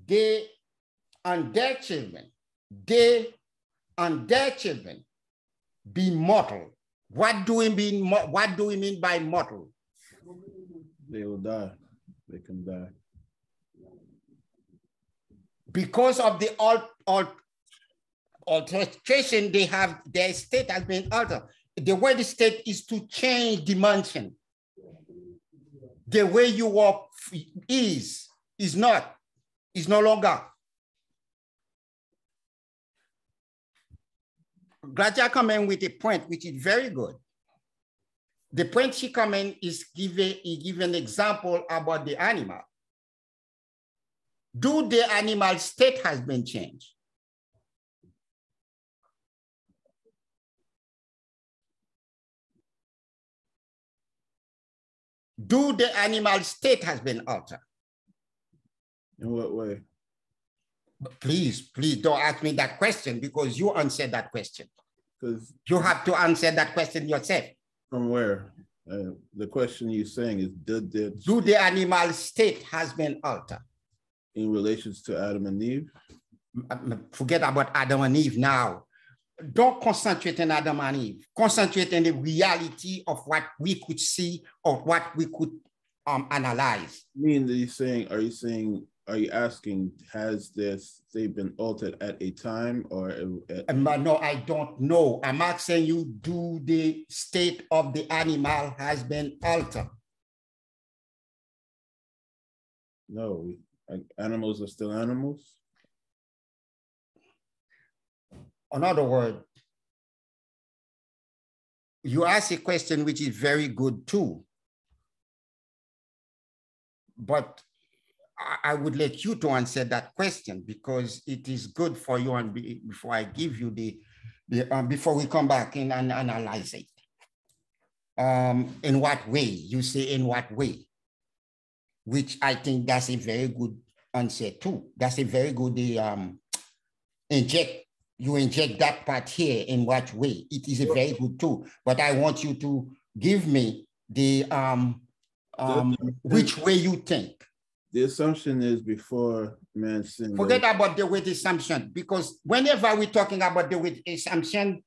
They and their children, be mortal. What do we mean? What do we mean by mortal? They will die. They can die. Because of the alteration they have, their state has been altered. The way the state is to change dimension. The way you walk is not, is no longer. Gladia come in with a point, which is very good. The point she come in is give an example about the animal. Do the animal state has been changed? Do the animal state has been altered? In what way? But please don't ask me that question, because you answered that question. You have to answer that question yourself. From where? The question you're saying is, do the animal state has been altered? In relation to Adam and Eve? Forget about Adam and Eve now. Don't concentrate on Adam and Eve. Concentrate on the reality of what we could see, or what we could analyze. Are you asking, has this, they've been altered at a time or? No, I don't know. I'm not saying you do the state of the animal has been altered. No, animals are still animals. In other words, you ask a question which is very good too, but I would let you to answer that question, because it is good for you, and before I give you before we come back in and analyze it. In what way? You say in what way? Which I think that's a very good answer too. That's a very good, you inject that part here, in what way? It is a very good tool, but I want you to give me the, which way you think. The assumption is before man sinned. Forget about the way the assumption, because whenever we're talking about the way the assumption,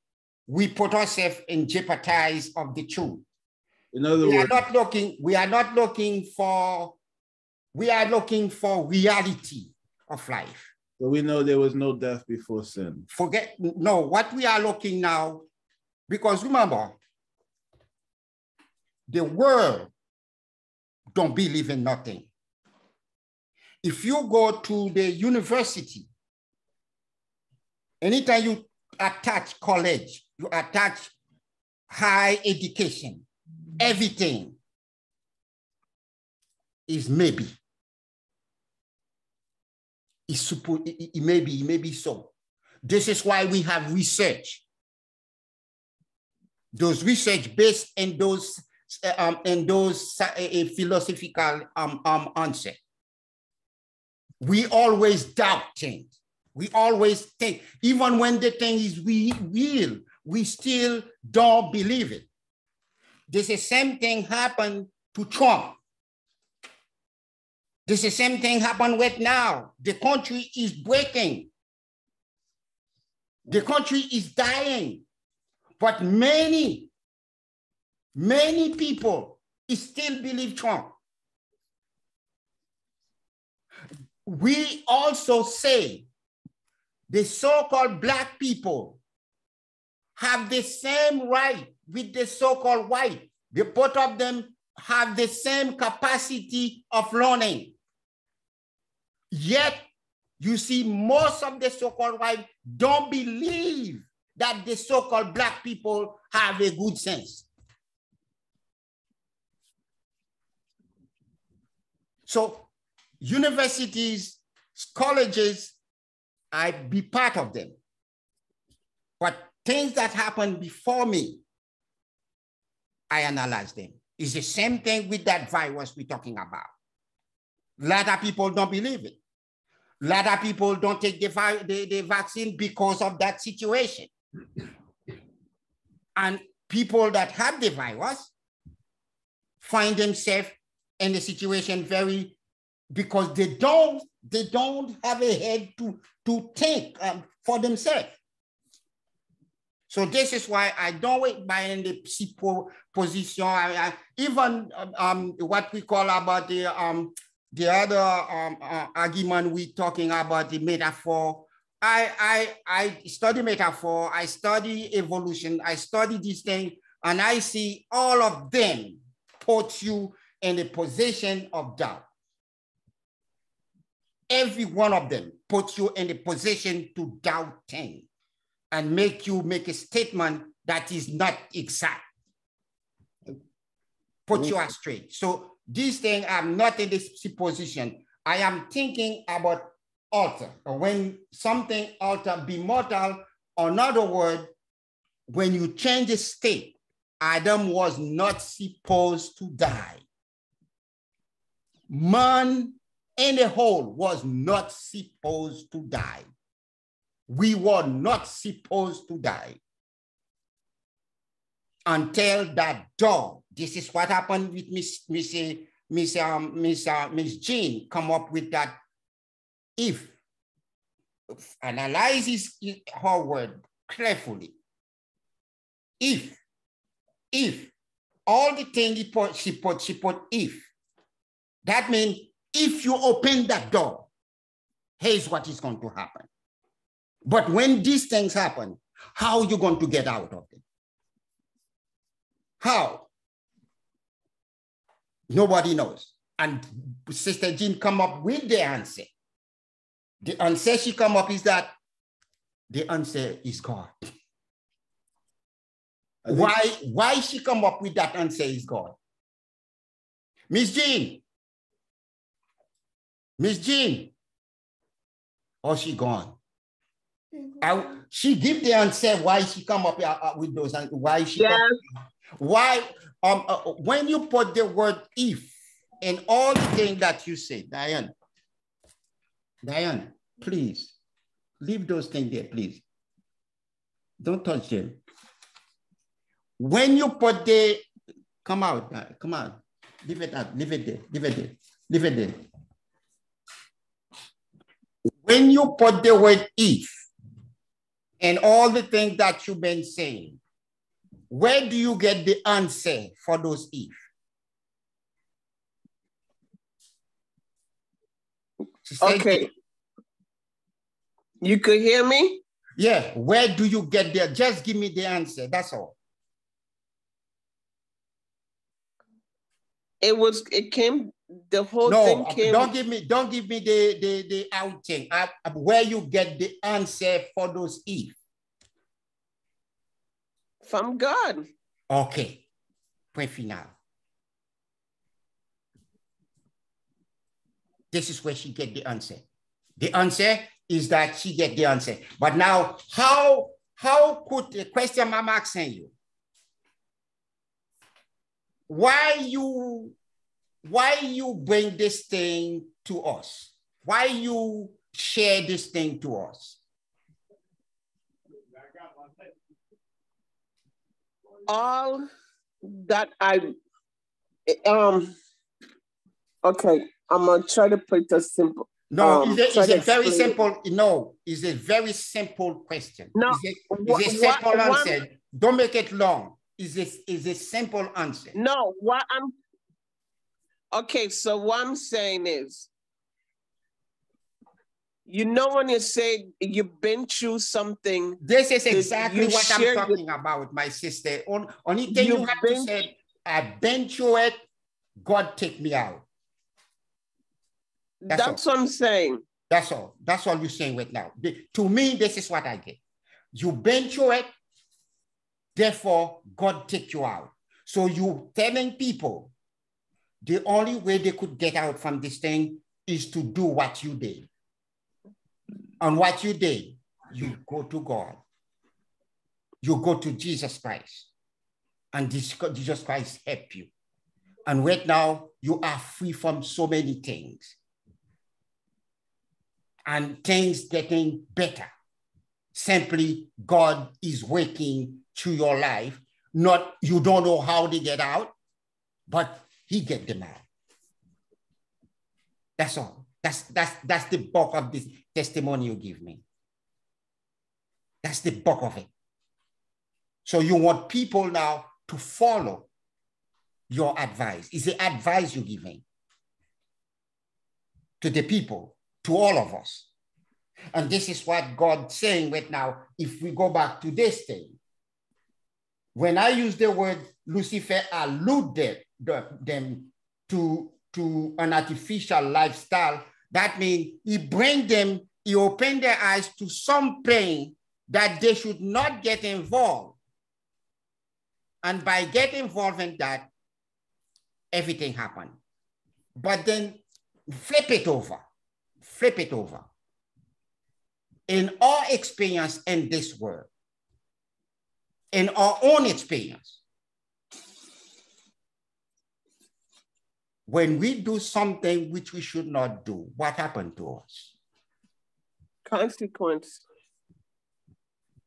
we put ourselves in jeopardy of the truth. In other words, we are looking for reality of life. But we know there was no death before sin. What we are looking now, because remember, the world don't believe in nothing. If you go to the university, anytime you attach college, you attach high education, everything is maybe. It may be so. This is why we have research. Those research based in those philosophical answer. We always doubt things. We always think, even when the thing is real, we still don't believe it. This is the same thing happened to Trump. This is the same thing happened with now. The country is breaking. The country is dying. But many people still believe Trump. We also say the so-called black people have the same right with the so-called white. The both of them have the same capacity of learning. Yet, you see, most of the so-called white don't believe that the so-called black people have a good sense. So universities, colleges, I be part of them. But things that happened before me, I analyze them. It's the same thing with that virus we're talking about. A lot of people don't believe it. A lot of people don't take the vaccine because of that situation. And people that have the virus find themselves in a situation because they don't have a head to think for themselves. So this is why I don't wait by any position. Even what we call about the other argument we're talking about, the metaphor. I study metaphor, I study evolution, I study these things, and I see all of them put you in a position of doubt. Every one of them puts you in a position to doubt things and make you make a statement that is not exact. Put you astray. So these things, I'm not in this position. I am thinking about alter. When something alter, be mortal, or another word, when you change the state, Adam was not supposed to die. Man in the whole was not supposed to die. We were not supposed to die until that dawn. This is what happened with Miss Jean. Come up with that if analyzes her word carefully. If all the things she put if. That means if you open that door, here's what is going to happen. But when these things happen, how are you going to get out of it? How? Nobody knows. And Sister Jean come up with the answer. The answer she come up is that the answer is God. Why she come up with that answer is God? Miss Jean. Miss Jean. Oh, she gone. She give the answer why she come up with those and why she when you put the word if in all the things that you say, Diane, please leave those things there, please. Don't touch them. When you put the come out, leave it there. When you put the word if and all the things that you've been saying, where do you get the answer for those if? Okay. You could hear me? Yeah. Where do you get there? Just give me the answer. That's all. The whole thing came. Don't give me the outing. Where you get the answer for those if? From God. Okay. Point final. This is where she get the answer. The answer is that she get the answer. But now, how could the question I'm asking you? Why you bring this thing to us? Why you share this thing to us? All that I, okay. I'm going to try to put it simple. No, it's a very simple, no, it's a very simple question. No, it's a simple answer. Don't make it long. It's a simple answer. No, what I'm, okay, so what I'm saying is, you know when you say you've been through something. This is exactly what I'm talking about, my sister. Only thing you have to say, I've been through it, God take me out. That's what I'm saying. That's all. That's all you're saying right now. To me, this is what I get. You've been through it, therefore God take you out. So you're telling people the only way they could get out from this thing is to do what you did. And what you did, you go to God. You go to Jesus Christ. And Jesus Christ help you. And right now, you are free from so many things. And things getting better. Simply, God is working through your life. Not, you don't know how they get out, but he get them out. That's all. That's the bulk of this testimony you give me. That's the bulk of it. So you want people now to follow your advice. It's the advice you're giving to the people, to all of us. And this is what God's saying right now. If we go back to this thing, when I use the word Lucifer, I alluded them to an artificial lifestyle. That means he brings them, he opened their eyes to some pain that they should not get involved. And by getting involved in that, everything happened. But then flip it over, flip it over. In our experience in this world, in our own experience, when we do something which we should not do, what happened to us? Consequence.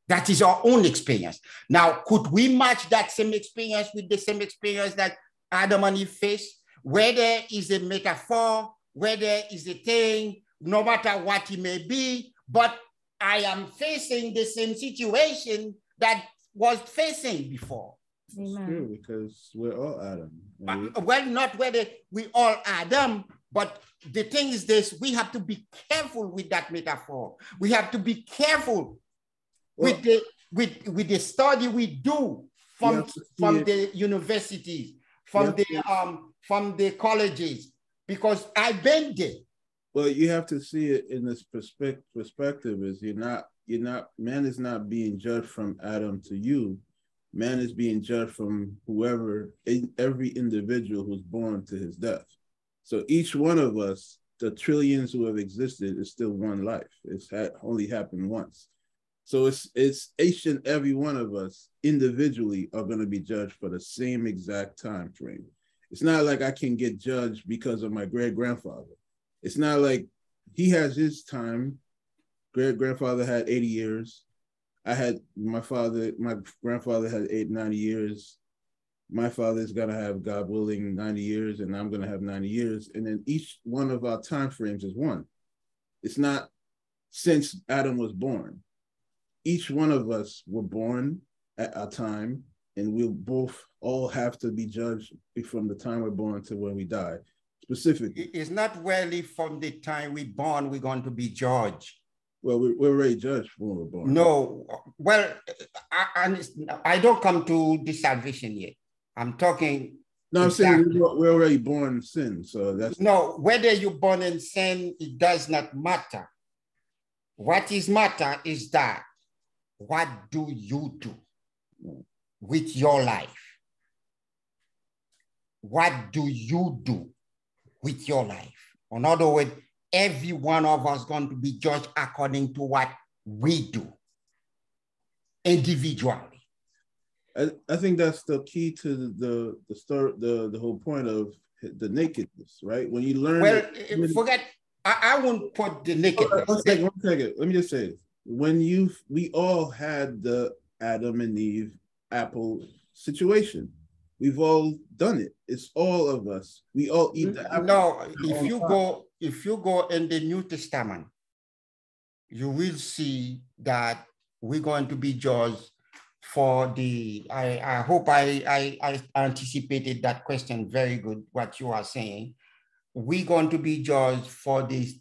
That is our own experience. Now, could we match that same experience with the same experience that Adam and Eve faced? Where there is a metaphor, where there is a thing, no matter what it may be, but I am facing the same situation that was facing before. Amen. True, because we're all Adam. But, well, not whether we all Adam, but the thing is this, we have to be careful with that metaphor. We have to be careful with the study we do from the universities, from the colleges, because I've been there. Well, you have to see it in this perspective is man is not being judged from Adam to you. Man is being judged from whoever, every individual who's born to his death. So each one of us, the trillions who have existed, is still one life. It's only happened once. So it's each and every one of us individually are going to be judged for the same exact time frame. It's not like I can get judged because of my great-grandfather. It's not like he has his time. Great-grandfather had 80 years. I had my grandfather had 90 years. My father's gonna have, God willing, 90 years, and I'm gonna have 90 years. And then each one of our time frames is one. It's not since Adam was born. Each one of us were born at our time, and we'll both all have to be judged from the time we're born to when we die, specifically. It's not really from the time we're born, we're going to be judged. Well, we're already judged when we're born. No, well, I don't come to the salvation yet. I'm talking. No, I'm saying we're already born in sin, so that's. No, whether you're born in sin, it does not matter. What is matter is that, what do you do with your life? What do you do with your life? In other words, every one of us going to be judged according to what we do individually. I think that's the key to the whole point of the nakedness, right? When you learn. Well, I won't put the nakedness. One second. Let me just say this. We all had the Adam and Eve apple situation. We've all done it. It's all of us. We all eat the apple. No, if you go in the New Testament, you will see that we're going to be judged for the, I hope I anticipated that question very good, what you are saying. We're going to be judged for this,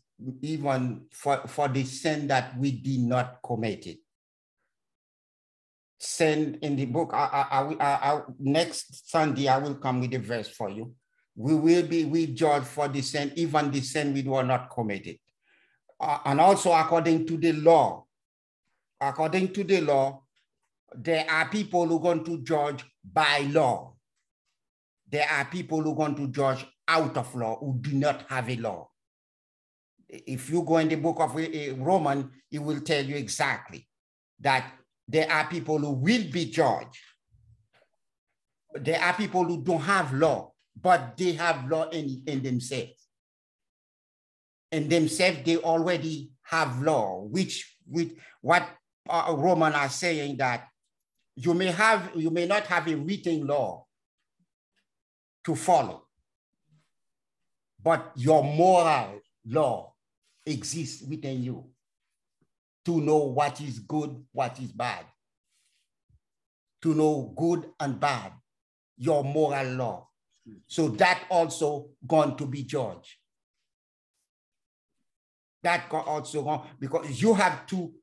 even for the sin that we did not commit it. Sin in the book, next Sunday, I will come with a verse for you. We judged for the sin, even the sin we were not committed. And also according to the law, there are people who are going to judge by law. There are people who are going to judge out of law, who do not have a law. If you go in the book of Romans, it will tell you exactly that there are people who will be judged. There are people who don't have law, but they have law in themselves. In themselves, they already have law, which what Romans are saying that you may not have a written law to follow, but your moral law exists within you to know what is good, what is bad, to know good and bad, your moral law. So that also going to be judged. That got also wrong because you have to,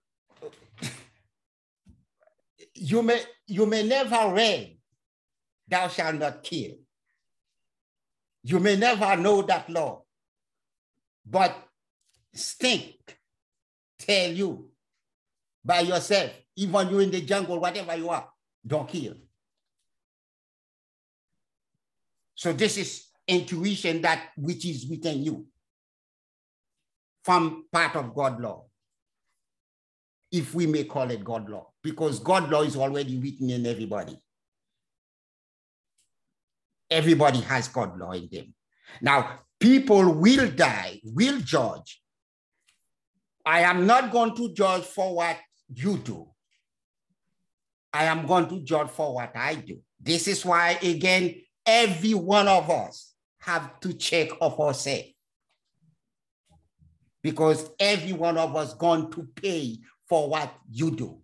you may never read, thou shalt not kill. You may never know that law, but stink tell you by yourself, even you in the jungle, whatever you are, don't kill. So this is intuition that which is within you, from part of God law, if we may call it God law, because God law is already written in everybody. Everybody has God law in them. Now, people will die, will judge. I am not going to judge for what you do. I am going to judge for what I do. This is why, again, every one of us have to check of ourselves. Because every one of us going to pay for what you do.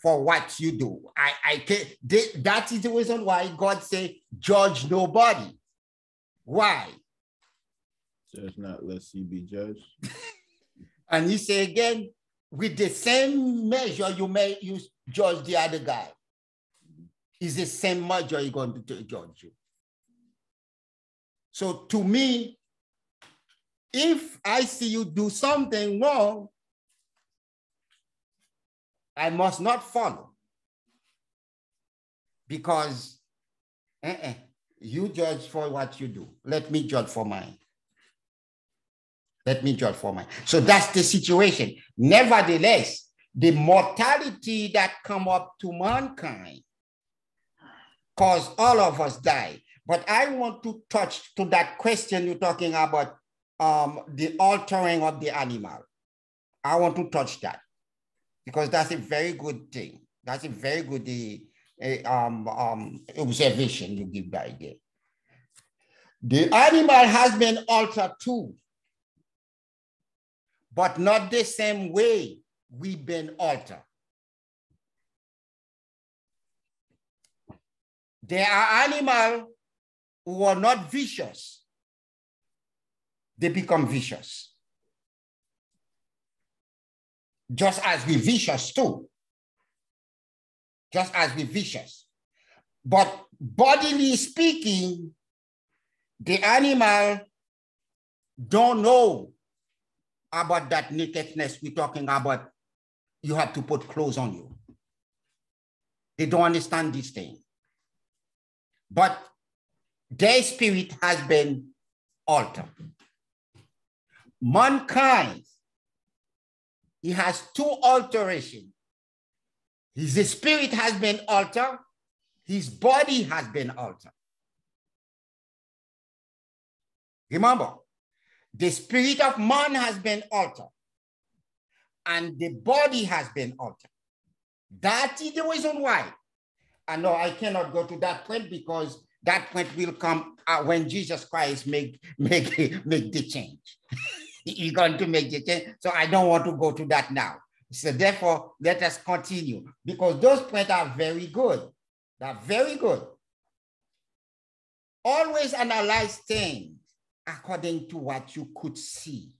For what you do. That is the reason why God said, judge nobody. Why? Judge not lest you be judged. And he said again, with the same measure you judge the other guy. It's the same measure you're going to judge you. So to me, if I see you do something wrong, I must not follow. Because you judge for what you do. Let me judge for mine. Let me judge for mine. So that's the situation. Nevertheless, the mortality that come up to mankind cause all of us die. But I want to touch to that question you're talking about. The altering of the animal. I want to touch that because that's a very good thing. That's a very good observation you give by there. The animal has been altered too, but not the same way we've been altered. There are animals who are not vicious. They become vicious. Just as we vicious too. Just as we vicious. But bodily speaking, the animal don't know about that nakedness we're talking about. You have to put clothes on you. They don't understand this thing. But their spirit has been altered. Mankind, he has two alterations. His spirit has been altered. His body has been altered. Remember, the spirit of man has been altered. And the body has been altered. That is the reason why No, I cannot go to that point because that point will come when Jesus Christ make the change. He's going to make the change. So I don't want to go to that now. So therefore, let us continue because those points are very good. They're very good. Always analyze things according to what you could see.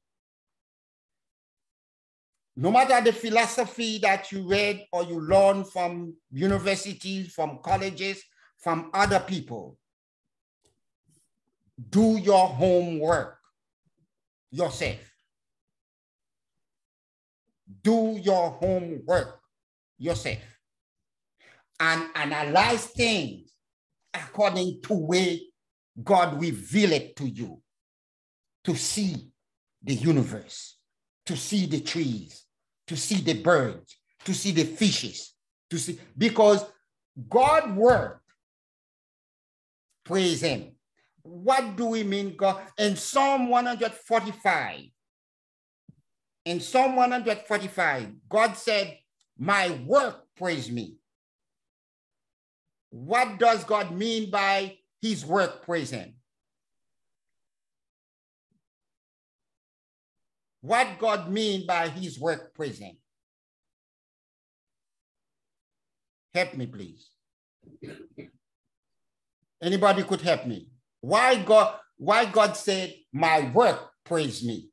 No matter the philosophy that you read or you learn from universities, from colleges, from other people, do your homework yourself. Do your homework yourself and analyze things according to way God revealed it to you, to see the universe, to see the trees, to see the birds, to see the fishes, to see, because God's word, praise him. What do we mean, God? In Psalm 145, in Psalm 145, God said, my work praise me. What does God mean by his work praise him? What God mean by his work praise him? Help me, please. Anybody could help me. Why God said, my work praise me?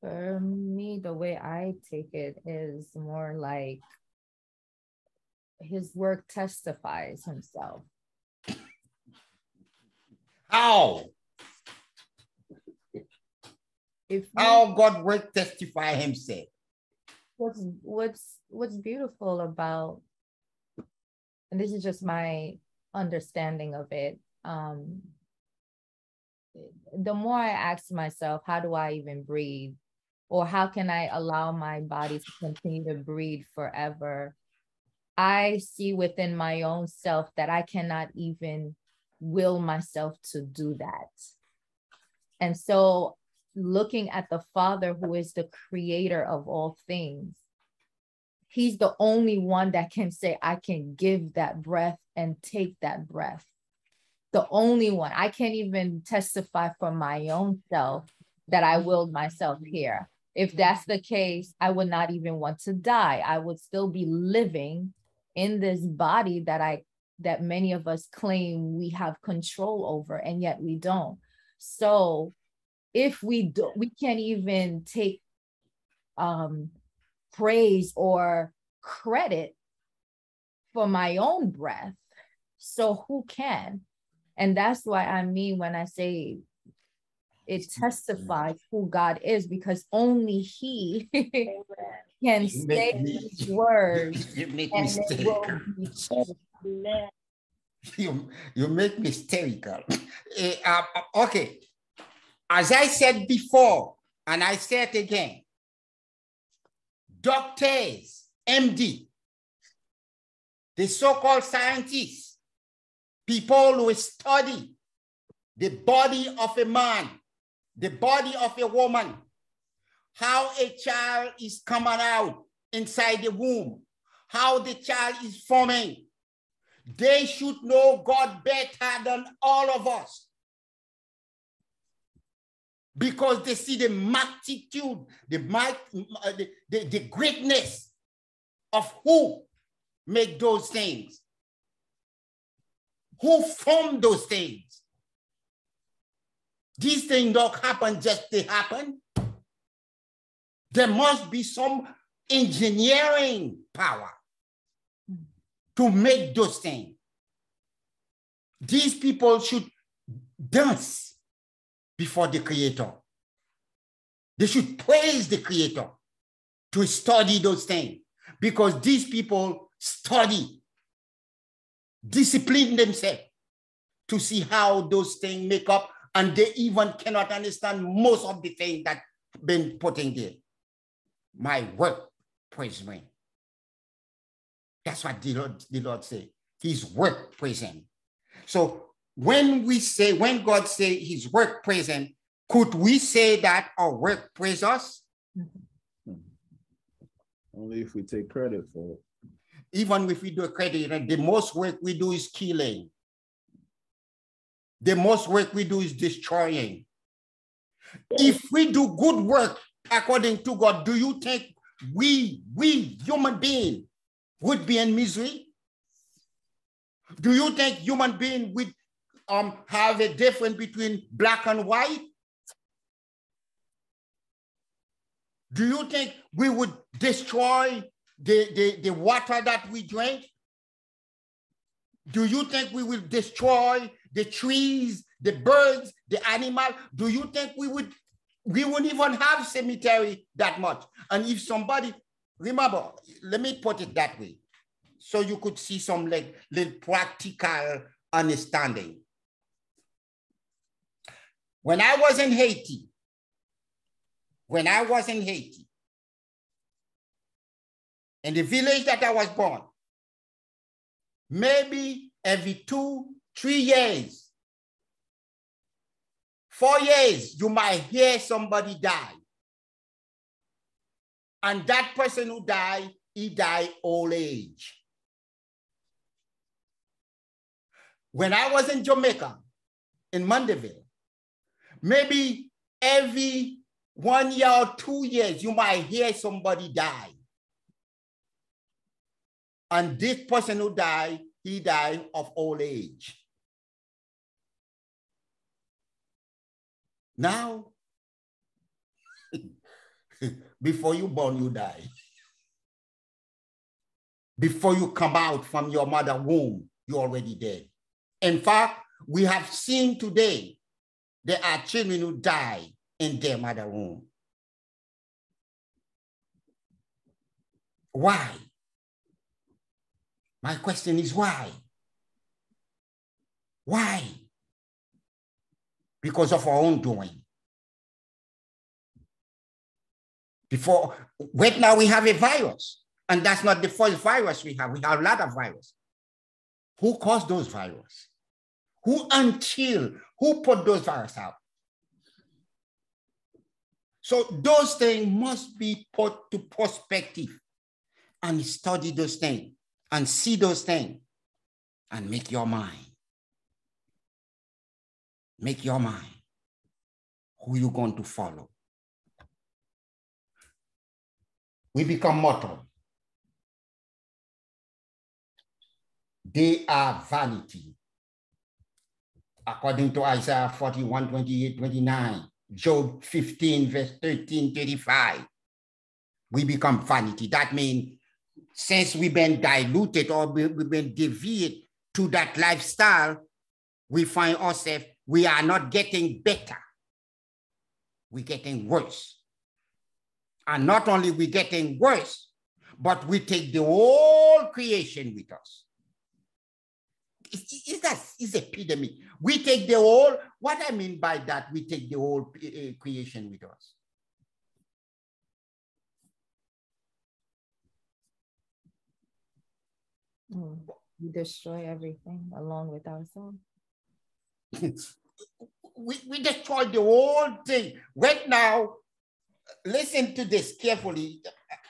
For me, the way I take it is more like his work testifies himself. How? How God work testify himself. What's beautiful about, and this is just my understanding of it. The more I ask myself, how do I even breathe? Or how can I allow my body to continue to breathe forever? I see within my own self that I cannot even will myself to do that. And so looking at the Father, who is the creator of all things, he's the only one that can say, I can give that breath and take that breath. The only one. I can't even testify for my own self that I willed myself here. If that's the case, I would not even want to die. I would still be living in this body that many of us claim we have control over, and yet we don't. So if we do, we can't even take praise or credit for my own breath. So who can? And that's why I mean when I say it testifies who God is, because only he can say his words. You make me hysterical. You make me hysterical. Okay. As I said before, and I say it again, doctors, MD, the so-called scientists, people who study the body of a man, the body of a woman, how a child is coming out inside the womb, how the child is forming. They should know God better than all of us because they see the magnitude, the greatness of who made those things, who formed those things. These things don't happen just they happen. There must be some engineering power to make those things. These people should dance before the Creator. They should praise the Creator to study those things because these people study, discipline themselves to see how those things make up. And they even cannot understand most of the things that been put in there. My work praise me. That's what the Lord said. His work praise him. So when God say his work praise him, could we say that our work praise us? Only if we take credit for it. Even if we do a credit, and the most work we do is killing. The most work we do is destroying. If we do good work according to God, do you think we human beings would be in misery? Do you think human beings would have a difference between black and white? Do you think we would destroy the water that we drink? Do you think we will destroy the trees, the birds, the animal? Do you think we wouldn't even have cemetery that much? And if somebody, remember, let me put it that way, so you could see some little practical understanding. When I was in Haiti, in the village that I was born, maybe every 2, 3 years, 4 years, you might hear somebody die. And that person who died, he died old age. When I was in Jamaica, in Mandeville, maybe every 1 year or 2 years, you might hear somebody die. And this person who died, he died of old age. Now, before you born, you die. Before you come out from your mother's womb, you're already dead. In fact, we have seen today, there are children who die in their mother's womb. Why? My question is why? Why? Because of our own doing. Right now we have a virus, and that's not the first virus we have. We have a lot of viruses. Who caused those viruses? Who put those viruses out? So those things must be put to perspective, and study those things, and see those things, and make your mind. Make your mind. Who you going to follow? We become mortal. They are vanity. According to Isaiah 41, 28, 29, Job 15, verse 13, 35, we become vanity. That means since we've been diluted or we've been deviated to that lifestyle, we find ourselves, we are not getting better. We're getting worse. And not only we're getting worse, but we take the whole creation with us. It's epidemic. We take the whole, what I mean by that, we take the whole creation with us. We destroy everything along with ourselves. We destroy the whole thing. Right now, listen to this carefully.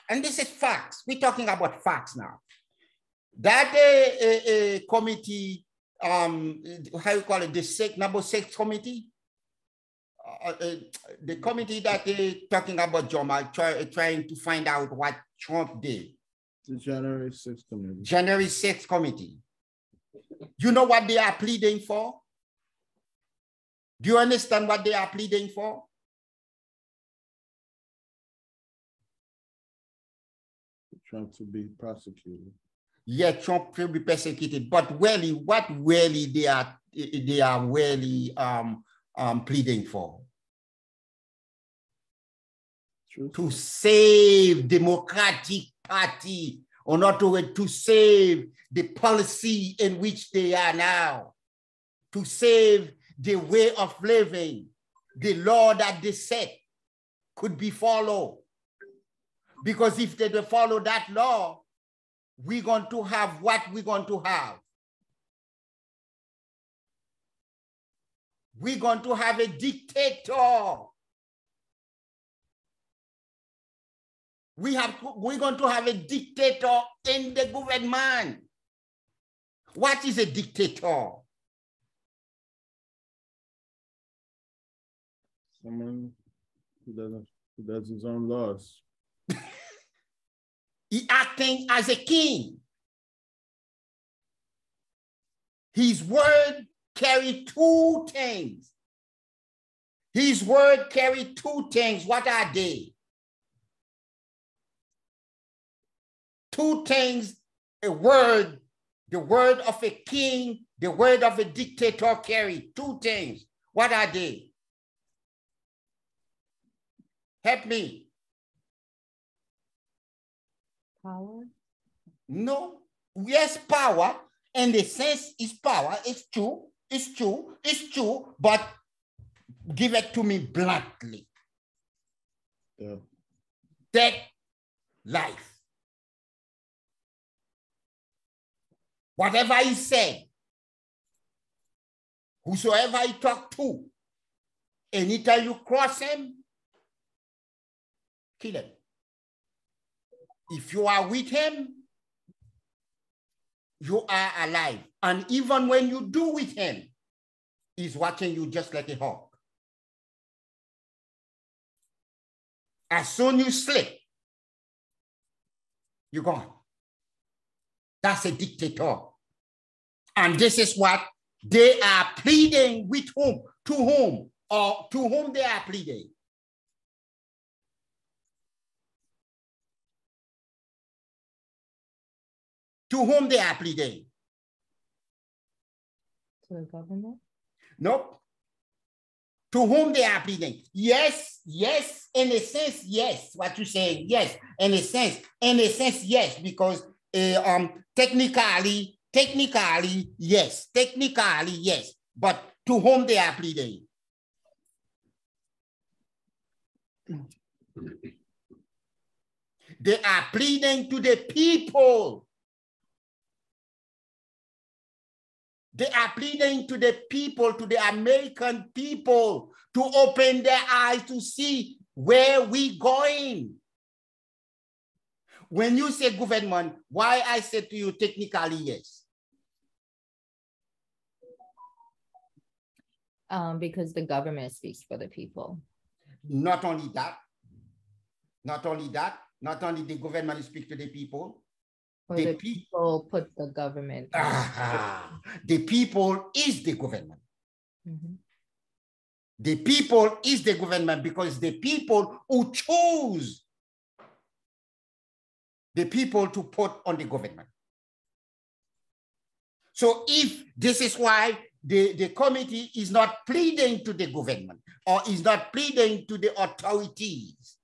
And this is facts. We're talking about facts now. That a committee, how you call it, the number 6 committee? The committee that they're talking about, Joma, trying to find out what Trump did. The January 6th committee. January 6th committee. You know what they are pleading for? Do you understand what they are pleading for? Trump to be prosecuted. Yeah, Trump will be persecuted. But really, what really they are really pleading for? True. To save Democratic Party, or not to save the policy in which they are now, to save the way of living, the law that they set could be followed. Because if they don't follow that law, we're going to have what we're going to have. We're going to have a dictator. We're going to have a dictator in the government. What is a dictator? Someone who does his own laws. He acting as a king. His word carry two things. His word carry two things. What are they? Two things, a word, the word of a king, the word of a dictator carry two things. What are they? Help me. Power? No. Yes, power. And the sense is power. It's true. It's true. It's true. But give it to me bluntly. Yeah. Take life. Whatever he said, whosoever he talked to, anytime you cross him, kill him. If you are with him, you are alive. And even when you do with him, he's watching you just like a hawk. As soon as you slip, you're gone. That's a dictator. And this is what they are pleading with whom? To whom? Or to whom they are pleading? To whom they are pleading? To the government? Nope. To whom they are pleading? Yes, yes, in a sense, yes. What you saying? Yes, in a sense, yes, because technically, yes, but to whom they are pleading? They are pleading to the people. They are pleading to the people, to the American people, to open their eyes to see where we're going. When you say government, why I say to you technically yes? Because the government speaks for the people. Not only the government speaks to the people. The people put the government. The people is the government. Mm-hmm. The people is the government because the people who choose the people to put on the government. So if this is why the committee is not pleading to the government or is not pleading to the authorities,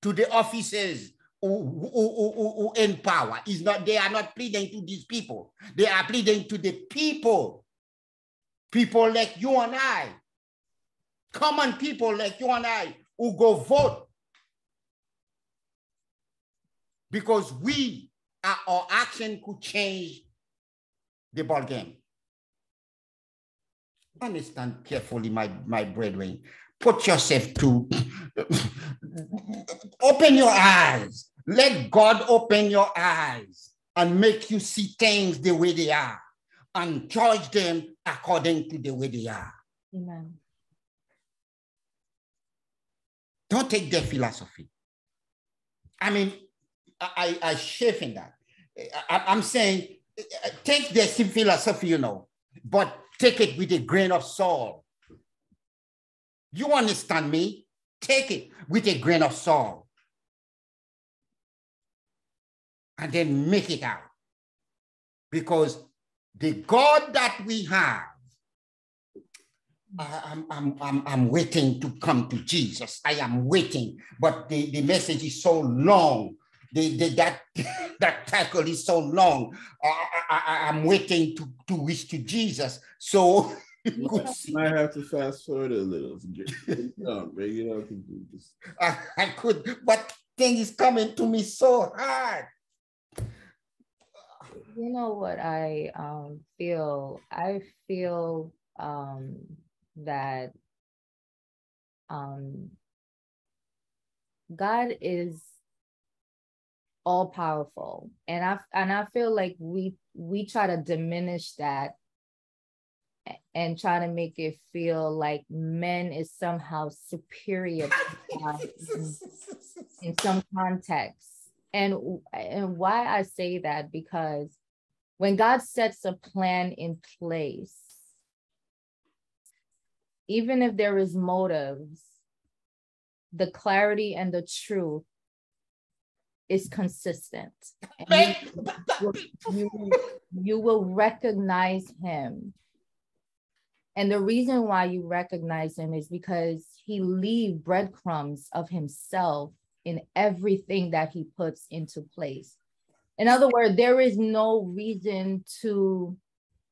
to the officers who in power, is not, they are not pleading to these people. They are pleading to the people. People like you and I, common people like you and I who go vote. Because we, our action could change the ball game. Understand carefully, my brethren. Put yourself to, open your eyes. Let God open your eyes and make you see things the way they are and judge them according to the way they are. Amen. Don't take their philosophy. I mean, I shaving that. I'm saying, take their philosophy, you know, but take it with a grain of salt. You understand me? Take it with a grain of salt. And then make it out. Because the God that we have, I'm waiting to come to Jesus. I am waiting, but the message is so long. That tackle is so long. I'm waiting to reach to Jesus. So you could see. I have to fast forward a little. Bring it up to Jesus. I could, but thing is coming to me so hard. You know what I feel? I feel that God is all powerful. And I feel like we try to diminish that and try to make it feel like men is somehow superior to God in some context. And why I say that, because when God sets a plan in place, even if there is motives, the clarity and the truth is consistent. And you will recognize him. And the reason why you recognize him is because he leaves breadcrumbs of himself in everything that he puts into place. In other words, there is no reason to,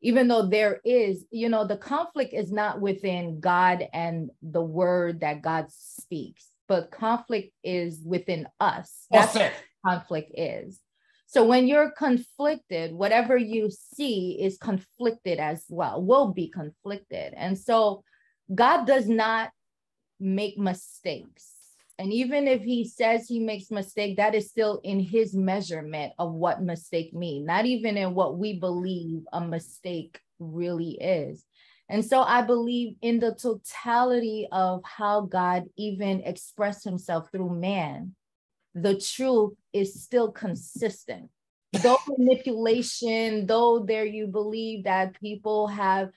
even though there is, you know, the conflict is not within God and the word that God speaks, but conflict is within us. That's what conflict is. So when you're conflicted, whatever you see is conflicted as well, will be conflicted. And so God does not make mistakes. And even if he says he makes mistake, that is still in his measurement of what mistake means, not even in what we believe a mistake really is. And so I believe in the totality of how God even expressed himself through man, the truth is still consistent. Though manipulation, though there you believe that people have,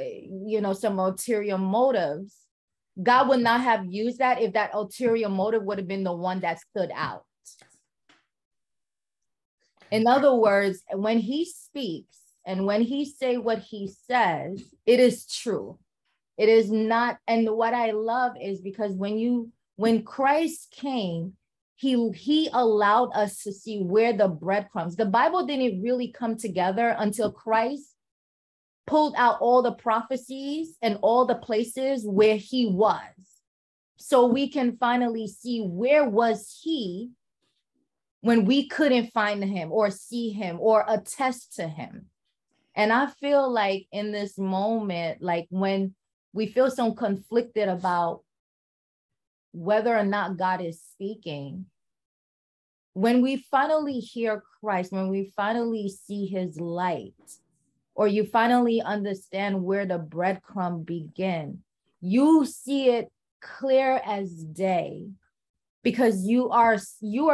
you know, some ulterior motives, God would not have used that if that ulterior motive would have been the one that stood out. In other words, when he speaks and when he say what he says, it is true. It is not, and what I love is because when Christ came, he allowed us to see where the breadcrumbs, the Bible didn't really come together until Christ pulled out all the prophecies and all the places where he was. So we can finally see where was he when we couldn't find him or see him or attest to him. And I feel like in this moment, like when we feel so conflicted about whether or not God is speaking, when we finally hear Christ, when we finally see his light, or you finally understand where the breadcrumb begin, you see it clear as day, because you are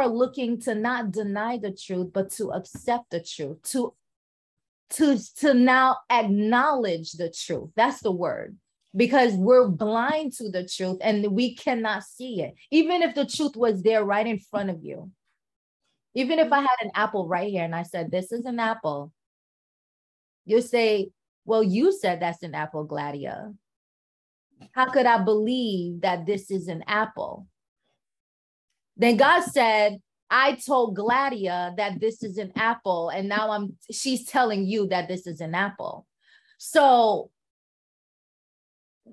looking to not deny the truth, but to accept the truth, to now acknowledge the truth. That's the word. Because we're blind to the truth and we cannot see it. Even if the truth was there right in front of you. Even if I had an apple right here and I said, this is an apple. You'll say, well, you said that's an apple, Gladia. How could I believe that this is an apple? Then God said, I told Gladia that this is an apple. And now she's telling you that this is an apple. So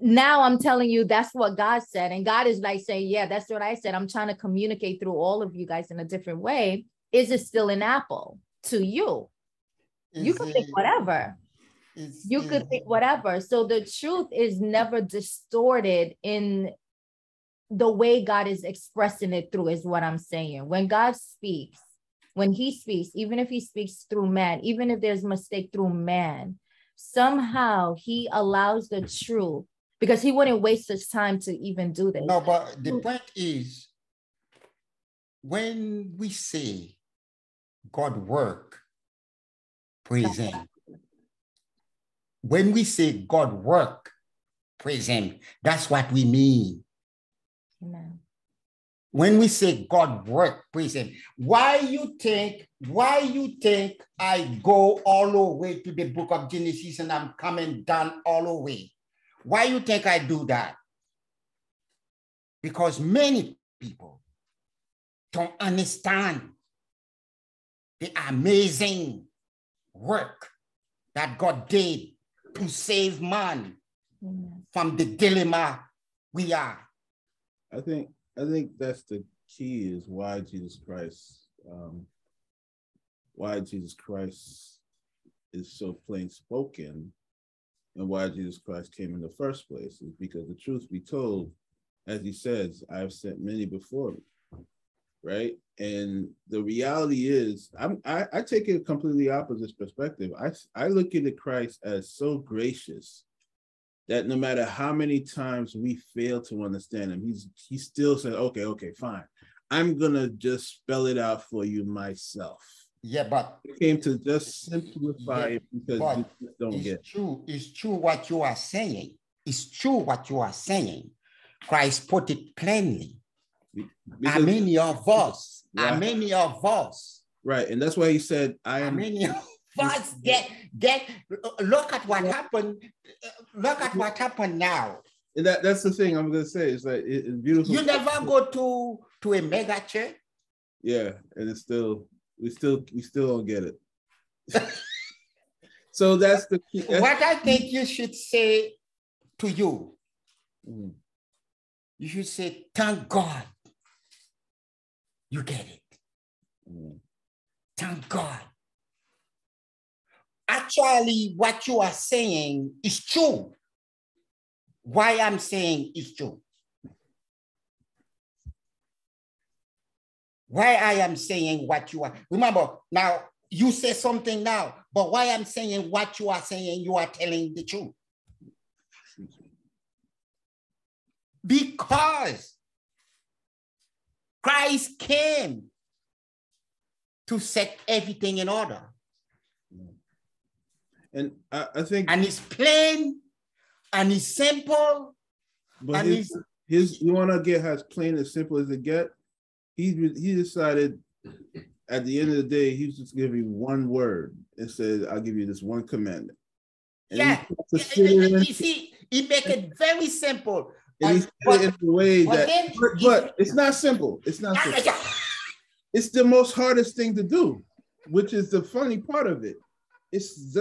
now I'm telling you that's what God said. And God is like saying, yeah, that's what I said. I'm trying to communicate through all of you guys in a different way. Is it still an apple to you? You could think whatever. You could think whatever. So the truth is never distorted in the way God is expressing it through, is what I'm saying. When God speaks, when he speaks, even if he speaks through man, even if there's mistake through man, somehow he allows the truth. Because he wouldn't waste his time to even do this. No, but the point is, when we say God work present, when we say God work present, that's what we mean. Amen. When we say God work present, why you think I go all the way to the book of Genesis and I'm coming down all the way? Why you think I do that? Because many people don't understand the amazing work that God did to save man from the dilemma we are. I think that's the key, is why Jesus Christ is so plain spoken. And why Jesus Christ came in the first place is because, the truth be told, as he says, I have sent many before me, right? And the reality is, I take a completely opposite perspective. I look at Christ as so gracious that no matter how many times we fail to understand him, he still says, okay, fine. I'm going to just spell it out for you myself. Yeah, but... It came to just simplify it because you just don't get it. It's true what you are saying. It's true what you are saying. Christ put it plainly. Because, many of us. Right, and that's why he said, I am... Many of us get... Look at what happened. Look at what happened now. And that's the thing I'm going to say. It's like, it's beautiful. You never go to a mega church? Yeah, and it's still... We still don't get it. So that's the key. What I think you should say to you, you should say, thank God you get it. Thank God. Actually, what you are saying is true. Why I'm saying is true. Why I am saying what you are. Remember, now you say something now, but why I'm saying what you are saying, you are telling the truth. Because Christ came to set everything in order. And I think... And it's plain, and it's simple. But you want to get as plain as simple as it gets? He decided at the end of the day, he was just giving one word and said, I'll give you this one commandment. And you see, he make it very simple. And he said it in a way that, but it's not simple. It's not simple. It's the most hardest thing to do, which is the funny part of it. It's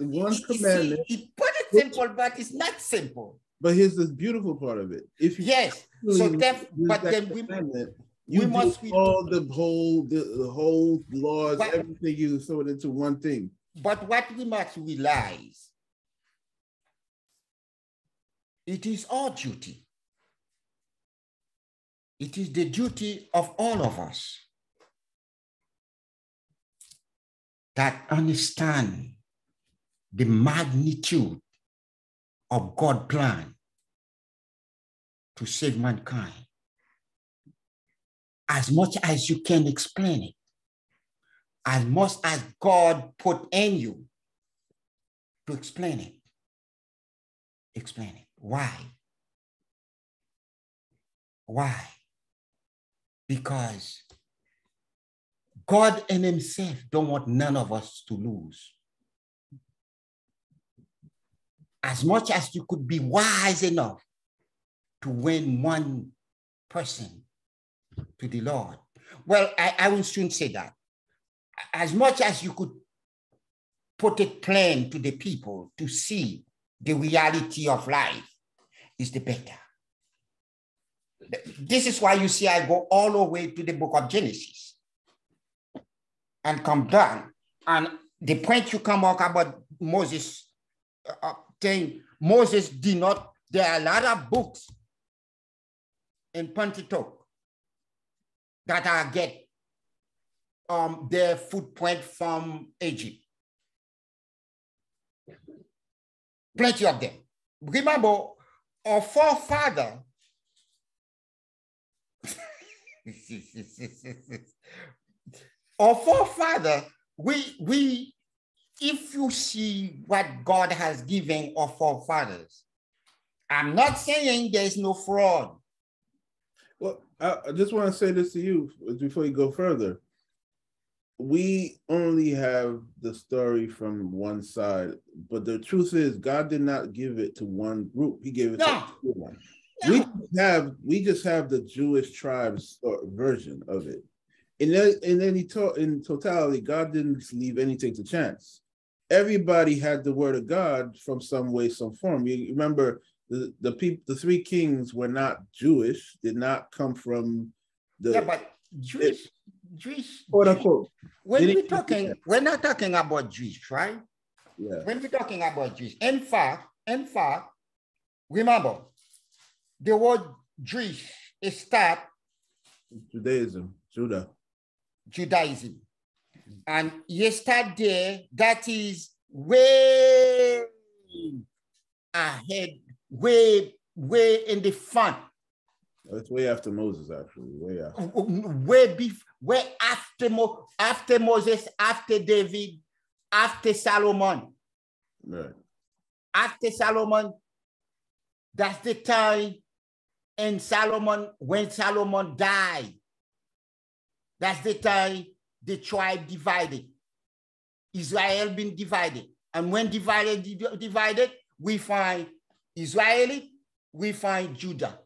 one commandment. He put it simple, but it's not simple. But here's the beautiful part of it. If you the whole laws, everything you throw it into one thing. But what we must realize, it is our duty. It is the duty of all of us that understand the magnitude of God's plan to save mankind. As much as you can explain it, as much as God put in you to explain it, Why? Because God and himself don't want none of us to lose. As much as you could be wise enough to win one person to the Lord. Well, I will soon say that. As much as you could put it plain to the people to see the reality of life is the better. This is why you see I go all the way to the book of Genesis and come down. And the point you come up about Moses thing, Moses did not, there are a lot of books in Pentateuch that are get their footprint from Egypt. Plenty of them. Remember, our forefather, we if you see what God has given our forefathers, I'm not saying there's no fraud. Well, I just want to say this to you before you go further. We only have the story from one side, but the truth is God did not give it to one group. He gave it to everyone. No. We just have the Jewish tribes version of it. And then he taught in totality, God didn't leave anything to chance. Everybody had the word of God from some way, some form. You remember the three kings were not Jewish, did not come from the... Yeah, but Jewish... Jewish, quote unquote. We're not talking about Jewish, right? Yeah. When we're talking about Jewish, in fact, remember, the word Jewish is start Judaism, Judaism. And yesterday, that is way ahead, way in the front. It's way after Moses, actually. Way after. Way after Moses, after David, after Solomon. Right. After Solomon, that's the time in Solomon, when Solomon died. That's the time the tribe divided. Israel been divided. And when divided, we find Israeli, we find Judah.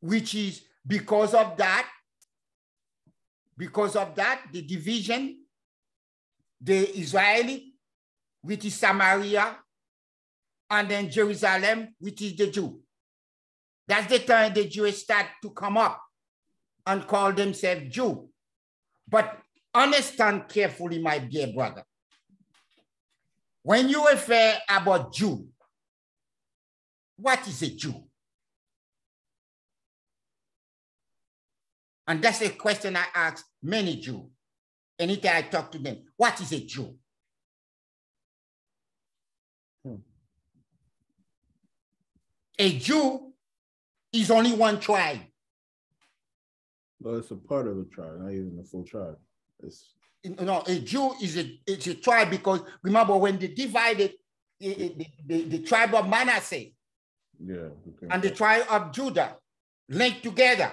Which is because of that, the division, the Israeli, which is Samaria, and then Jerusalem, which is the Jew. That's the time the Jews start to come up and call themselves Jew. But understand carefully, my dear brother. When you refer about Jew, what is a Jew? And that's a question I ask many Jews. Anytime I talk to them, what is a Jew? A Jew is only one tribe. Well, it's a part of a tribe, not even the full tribe. A Jew is it's a tribe, because remember when they divided the tribe of Manasseh, okay, and the tribe of Judah linked together.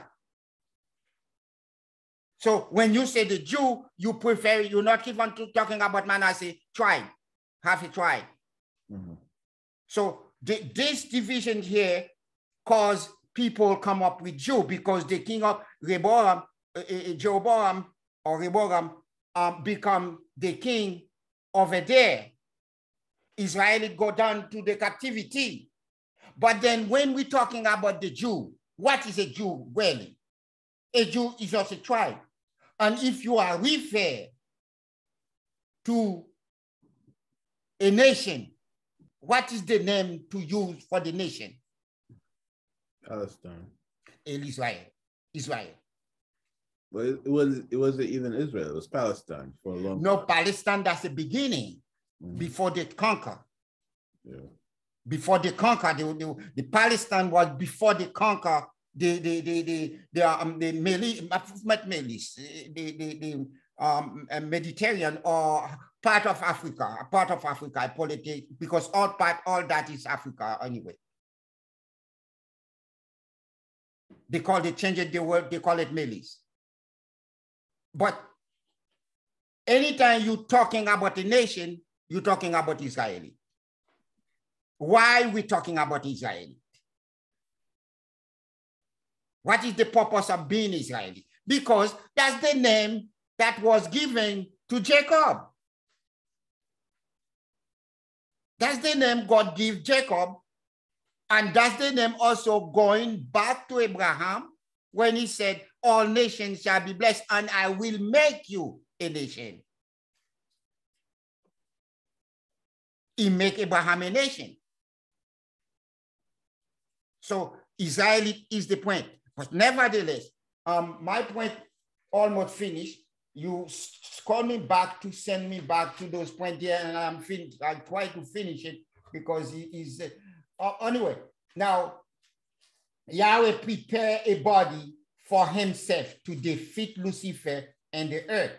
So when you say the Jew, you prefer, you're not even talking about Manasseh tribe, half a tribe. So this division here caused people come up with Jew, because the king of Reborum, Jeroboam, become the king over there. Israel go down to the captivity. But then when we're talking about the Jew, what is a Jew really? A Jew is just a tribe. And if you are referred to a nation, what is the name to use for the nation? Palestine. Israel. But it wasn't even Israel. It was Palestine for a long time. No, Palestine, that's the beginning, before they conquer. Yeah. Before they conquer, the Palestine was before they conquer the Mediterranean, or part of Africa, politics, because all that is Africa anyway. They call it, changed the word, they call it Melis. But anytime you're talking about a nation, you're talking about Israeli. Why are we talking about Israeli? What is the purpose of being Israeli? Because that's the name that was given to Jacob. That's the name God gave Jacob. And that's the name also going back to Abraham, when he said, all nations shall be blessed and I will make you a nation. He made Abraham a nation. So Israel is the point. But nevertheless, my point almost finished. You call me back to send me back to those points here, and I'm finished. I try to finish it because he is. Anyway, now Yahweh prepared a body for himself to defeat Lucifer and the earth.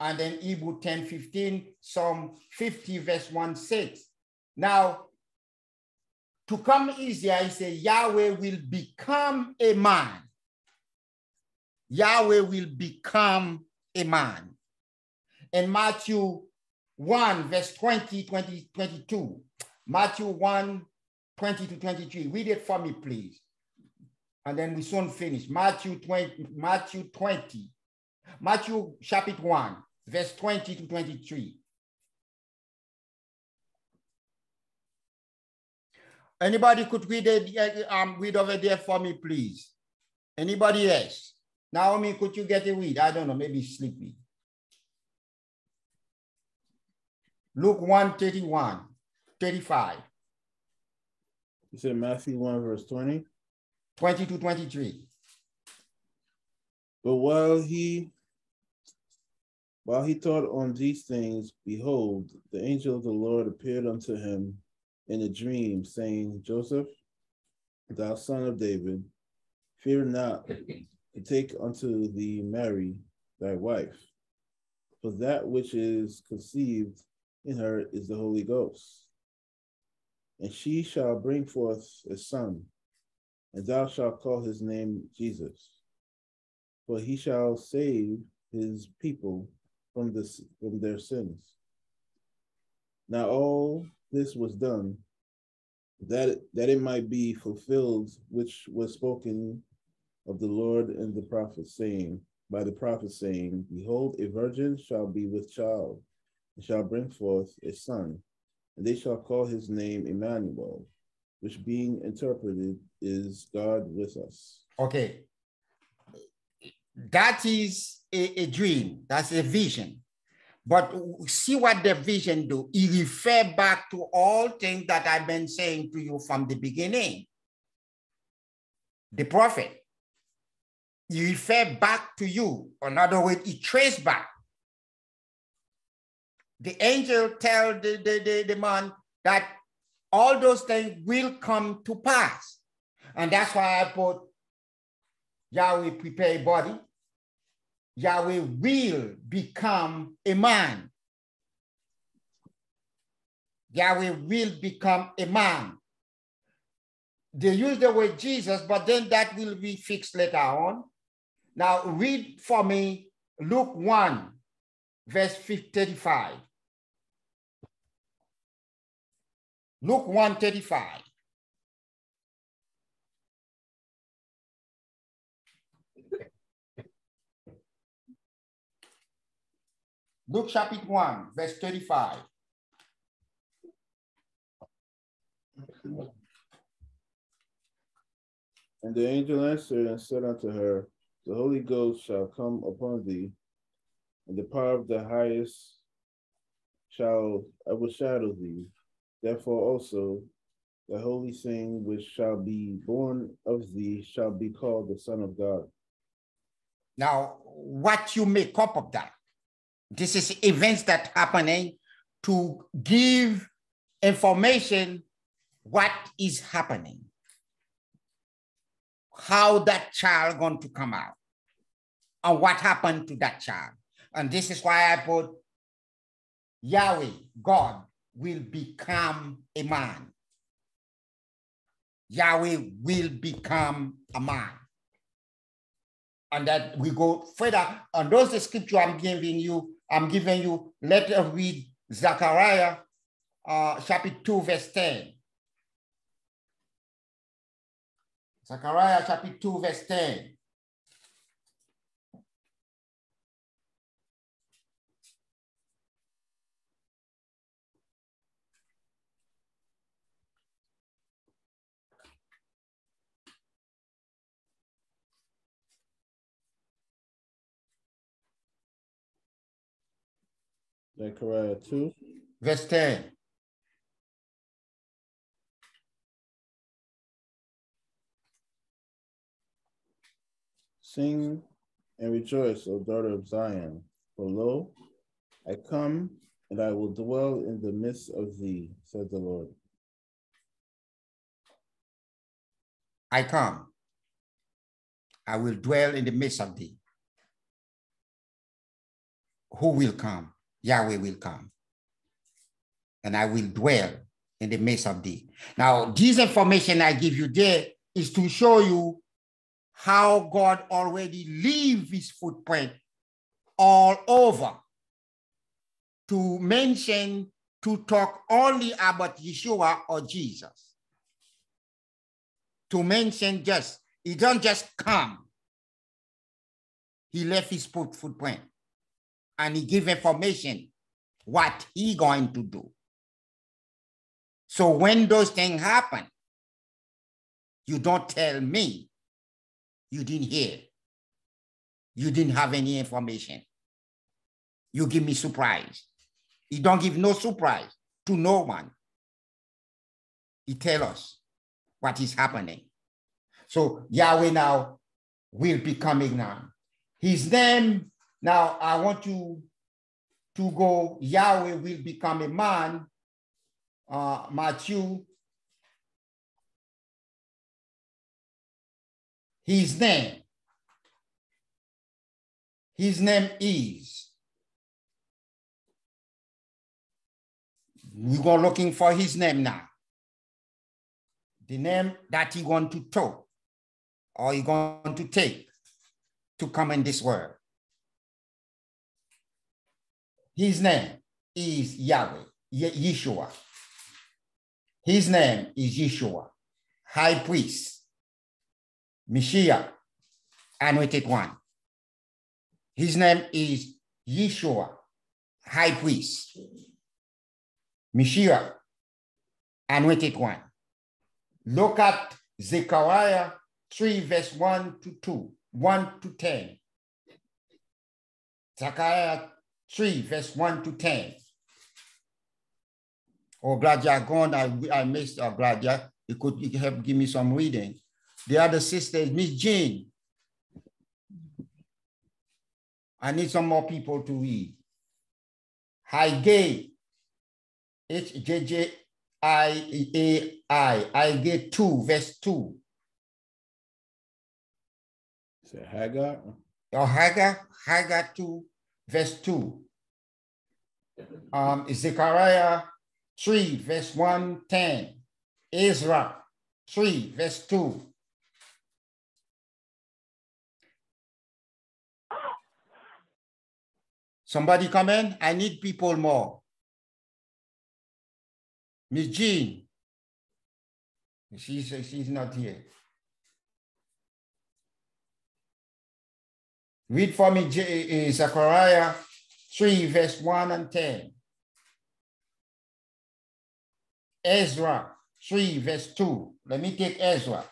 And then Hebrews 10:15, Psalm 50, verse 1 says, now, to come easier, he said, Yahweh will become a man. Yahweh will become a man. In Matthew 1, verse 20-22. Matthew 1, 20-23. Read it for me, please. And then we soon finish. Matthew chapter 1, verse 20-23. Anybody could read it, read over there for me, please? Anybody else? Naomi, could you get a read? I don't know, maybe sleepy. Luke 1, 31, 35. You said Matthew 1, verse 20? 20-23. But while he thought on these things, behold, the angel of the Lord appeared unto him in a dream, saying, Joseph, thou son of David, fear not to take unto thee Mary, thy wife, for that which is conceived in her is the Holy Ghost. And she shall bring forth a son, and thou shalt call his name Jesus, for he shall save his people from their sins. Now all this was done, that it might be fulfilled, which was spoken of the Lord and the prophet, saying, by the prophet, saying, behold, a virgin shall be with child, and shall bring forth a son, and they shall call his name Emmanuel, which being interpreted is God with us. Okay. That is a dream. That's a vision. But see what the vision do. It refer back to all things that I've been saying to you from the beginning. The prophet. It refer back to you. In other words, it trace back. The angel tell the man that all those things will come to pass. And that's why I put Yahweh prepare a body. Yahweh will become a man. Yahweh will become a man. They use the word Jesus, but then that will be fixed later on. Now read for me Luke 1, verse 35. Luke 1:35. Luke chapter 1, verse 35. And the angel answered and said unto her, the Holy Ghost shall come upon thee, and the power of the highest shall overshadow thee. Therefore also the holy thing which shall be born of thee shall be called the Son of God. Now, what you make up of that? This is events that happening to give information what is happening. How that child going to come out and what happened to that child. And this is why I put Yahweh, God, will become a man. Yahweh will become a man. And that we go further. And those the scripture I'm giving you, let us read Zechariah chapter 2, verse 10. Zechariah chapter 2, verse 10. Zechariah 2, verse 10. Sing and rejoice, O daughter of Zion, for lo, I come and I will dwell in the midst of thee, said the Lord. I come, I will dwell in the midst of thee. Who will come? Yahweh will come, and I will dwell in the midst of thee. Now, this information I give you there is to show you how God already leaves his footprint all over to mention, to talk only about Yeshua or Jesus. To mention just, he don't just come. He left his footprint. And he give information what he going to do. So when those things happen, you don't tell me you didn't hear. You didn't have any information. You give me surprise. He don't give no surprise to no one. He tell us what is happening. So Yahweh now will be coming now. His name, now I want you to go, Yahweh will become a man, Matthew. His name is, we go looking for his name now. The name that he going to talk or he going to take to come in this world. His name is Yahweh, Yeshua. His name is Yeshua, High Priest. Messiah, Anointed One. His name is Yeshua, High Priest. Messiah, Anointed One. Look at Zechariah 3, verse 1 to 2, 1 to 10. Zechariah 3, verse 1 to 10. Oh, Gladia, gone. I missed Gladia. You could help give me some reading. The other sister, Miss Jean. I need some more people to read. Hige, H-J-J-I-A-I, Hige 2, verse 2. Is it Hagar? Oh, Hagar 2, verse 2. Zechariah 3, verse 110. Ezra 3, verse 2. Somebody come in? I need people more. Miss Jean, she's not here. Read for me Zechariah 3, verse 1 and 10. Ezra 3, verse 2. Let me take Ezra.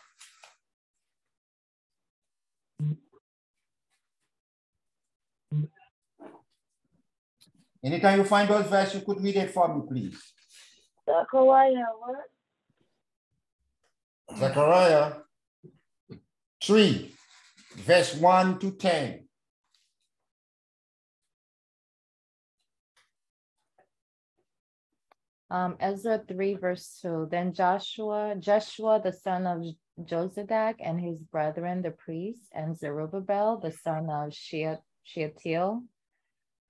Anytime you find those verses, you could read it for me, please. Zechariah what? Zechariah 3, verse 1 to 10. Ezra 3, verse 2. Then Joshua, the son of Josedach, and his brethren, the priests, and Zerubbabel, the son of Shealtiel,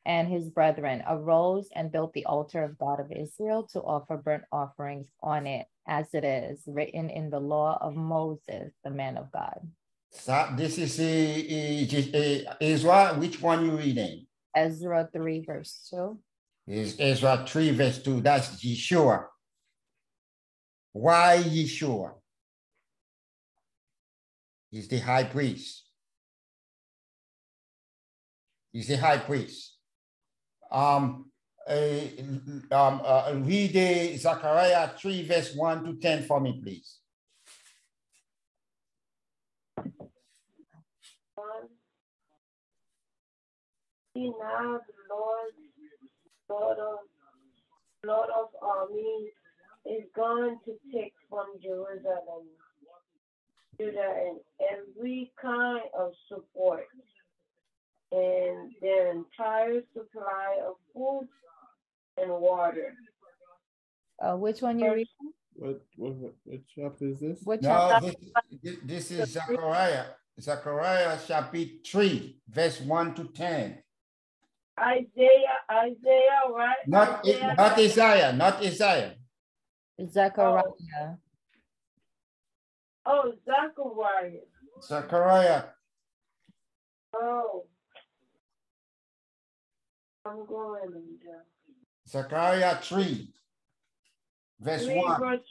and his brethren arose and built the altar of God of Israel to offer burnt offerings on it, as it is written in the law of Moses, the man of God. So this is Ezra. Which one you reading? Ezra 3, verse 2. Is Ezra 3, verse 2. That's Yeshua. Why Yeshua? He's the high priest. He's the high priest. Read Zechariah 3, verse 1 to 10 for me, please. See now the Lord of armies is going to take from Jerusalem, Judah, and every kind of support, and their entire supply of food and water. Which one you read? What chapter is this? This is Zechariah. Zechariah chapter 3, verse 1 to 10. Isaiah, right? Not Isaiah. Zechariah. Oh, Zechariah. Oh. I'm going down. Zechariah 3, verse 1.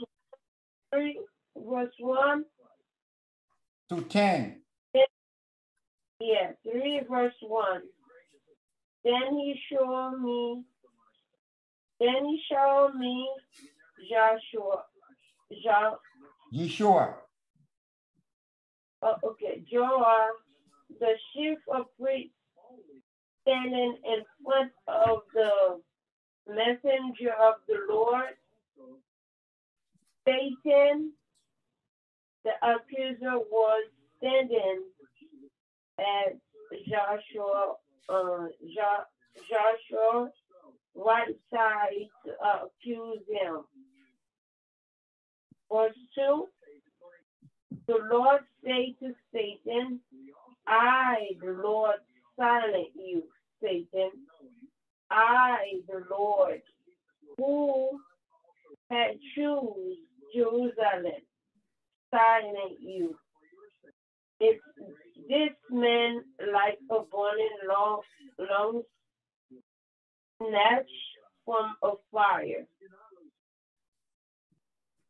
Verse 1 to 10. Yeah, 3, verse 1. Then he showed me Yeshua. Oh, okay, Joah, the chief of priests, standing in front of the messenger of the Lord, Satan, the accuser, was standing at Joshua, one side accused him. Verse 2, the Lord said to Satan, I, the Lord, silent you, Satan. I, the Lord, who had chosen Jerusalem, silent you. Is this man like a burning long snatch from a fire?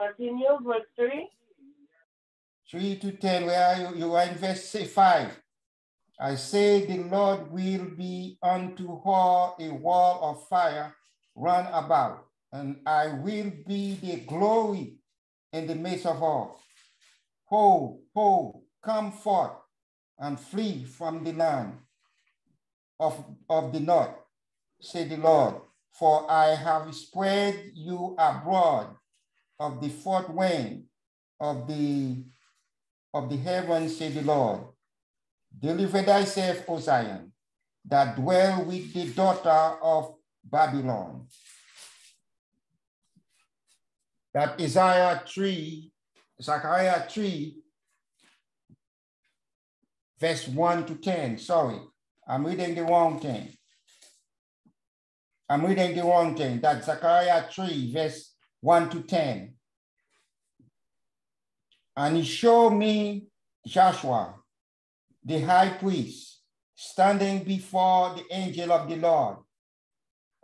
Continue, verse 3. 3 to 10, where are you? You are in verse 5. I say the Lord will be unto her a wall of fire run about, and I will be the glory in the midst of her. Ho, ho, come forth and flee from the land of the north, said the Lord, for I have spread you abroad of the fourth wind of the heavens, said the Lord. Deliver thyself, O Zion, that dwell with the daughter of Babylon. That Zechariah 3, verse 1 to 10. Sorry, I'm reading the wrong thing. That Zechariah 3, verse 1 to 10. And he showed me Joshua, the high priest, standing before the angel of the Lord,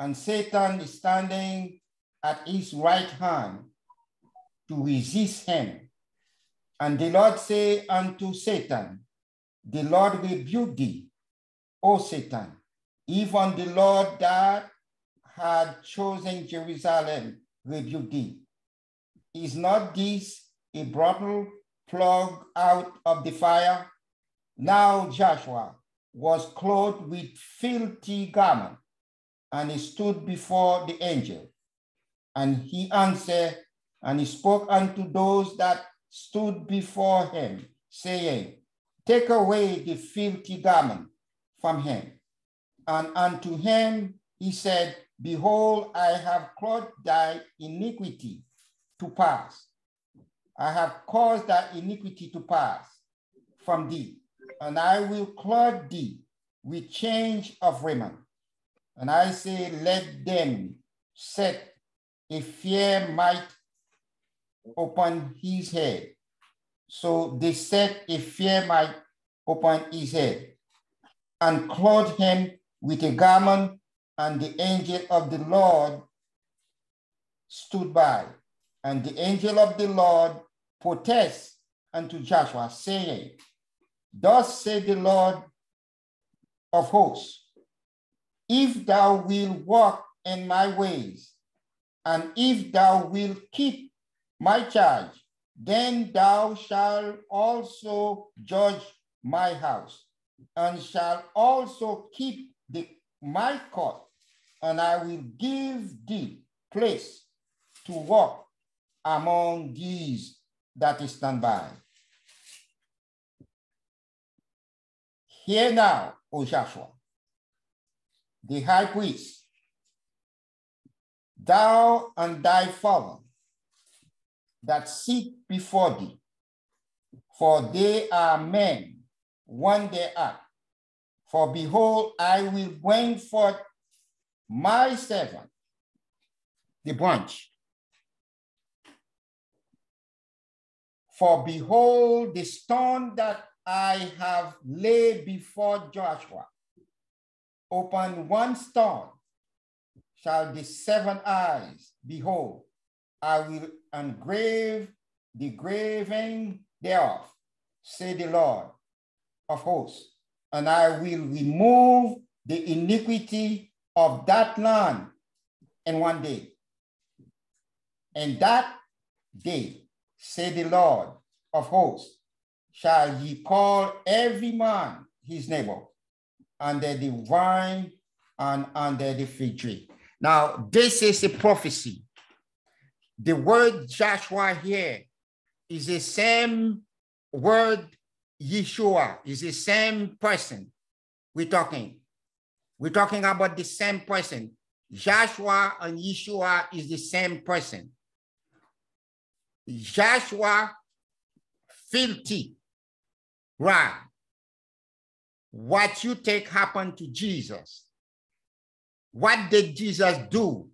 and Satan is standing at his right hand to resist him. And the Lord said unto Satan, the Lord rebuke thee, O Satan, even the Lord that had chosen Jerusalem rebuke thee. Is not this a bottle plugged out of the fire? Now Joshua was clothed with filthy garment, and he stood before the angel. And he answered, and he spoke unto those that stood before him, saying, take away the filthy garment from him. And unto him he said, behold, I have clothed thy iniquity to pass. I have caused thy iniquity to pass from thee. And I will clothe thee with change of raiment. And I say, let them set a fair mite upon his head. So they set a fair mite upon his head and clothed him with a garment, and the angel of the Lord stood by. And the angel of the Lord protested unto Joshua, saying, thus said the Lord of hosts, if thou wilt walk in my ways, and if thou wilt keep my charge, then thou shalt also judge my house, and shalt also keep my court, and I will give thee place to walk among these that stand by. Hear now, O Joshua, the high priest, thou and thy father that sit before thee, for they are men, one they are. For behold, I will bring forth my servant, the branch. For behold, the stone that I have laid before Joshua, upon one stone shall the seven eyes. Behold, I will engrave the graving thereof, said the Lord of hosts, and I will remove the iniquity of that land in one day. And that day, said the Lord of hosts, shall ye call every man his neighbor under the vine and under the fig tree. Now, this is a prophecy. The word Joshua here is the same word Yeshua, is the same person. We're talking about the same person. Joshua and Yeshua is the same person. Joshua, filthy, right? What you take happened to Jesus. What did Jesus do?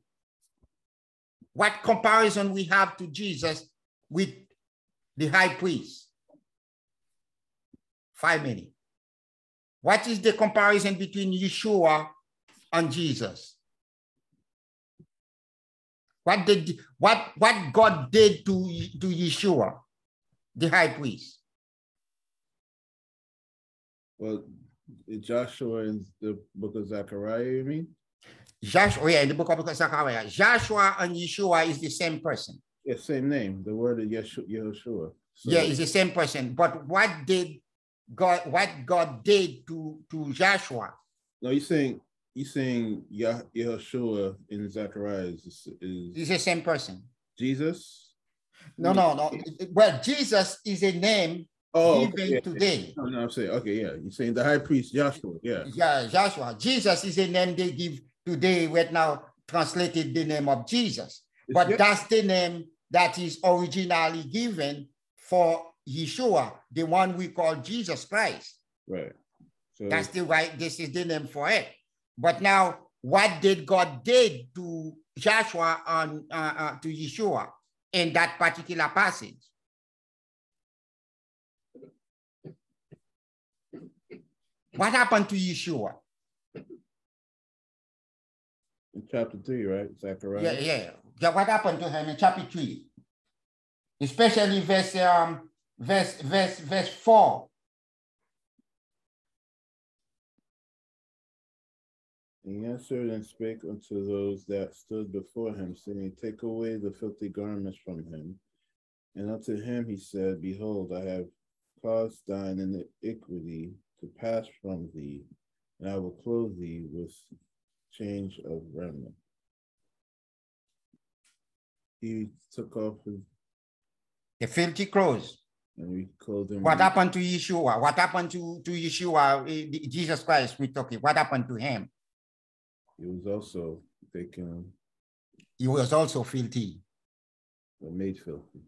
What comparison we have to Jesus with the high priest? 5 minutes. What is the comparison between Yeshua and Jesus? What God did to Yeshua, the high priest? Well, Joshua in the book of Zechariah, you mean? Joshua, yeah, in the book of Zechariah. Joshua and Yeshua is the same person. Yeah, same name. The word of Yeshua. So. Yeah, it's the same person. But what God did to Joshua? No, you're saying Yeshua in Zechariah is he's the same person. Jesus? No. Well, Jesus is a name. Oh, even okay, yeah, today. Yeah. No, I'm saying, okay, yeah. You're saying the high priest, Joshua, yeah. Yeah, Joshua. Jesus is a name they give today, right now, translated the name of Jesus. But that's the name that is originally given for Yeshua, the one we call Jesus Christ. Right. So that's the right, this is the name for it. But now, what did God did to Joshua and to Yeshua in that particular passage? What happened to Yeshua? In chapter 3, right? Zechariah. Yeah. What happened to him in chapter 3? Especially verse 4. He answered and spake unto those that stood before him, saying, Take away the filthy garments from him. And unto him he said, Behold, I have caused thine iniquity to pass from thee, and I will clothe thee with change of raiment. He took off the filthy clothes. And we clothed him. What happened to Yeshua? What happened to Yeshua, Jesus Christ, we talking? What happened to him? He was also taken. He was also filthy. Or made filthy.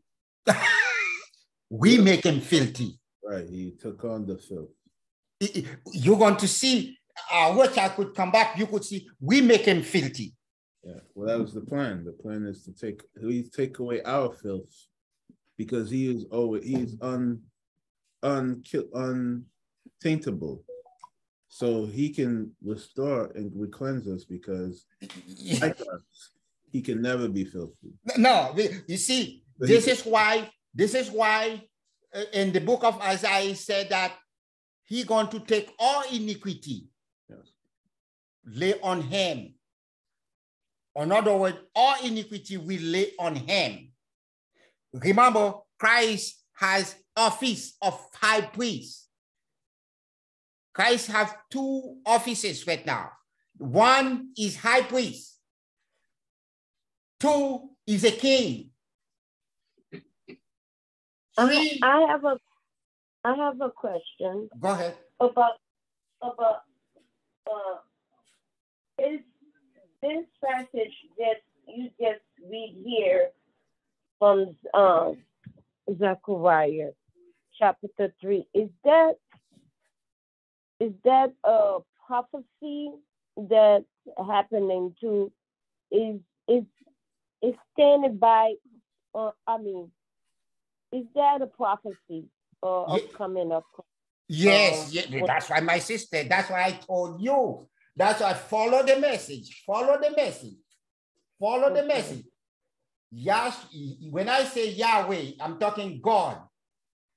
We make him filthy. Right, he took on the filth. You're going to see, I wish I could come back, you could see, we make him filthy. Yeah, well, that was the plan. The plan is to take away our filth, because he is untaintable. So he can restore and cleanse us, because like us, he can never be filthy. No, you see, but this is why in the book of Isaiah he said that he's going to take all iniquity, yes, lay on him. In other words, all iniquity will lay on him. Remember, Christ has office of high priest. Christ has two offices right now. One is high priest. Two is a king. Three, I have a question. Go ahead. About is this passage that you just read here from Zechariah chapter 3? Is that a prophecy that's happening to? Is standing by? Is that a prophecy? Coming up. Yes, that's why, my sister, that's why I told you. That's why follow the message. Follow the message. Yes, when I say Yahweh, I'm talking God.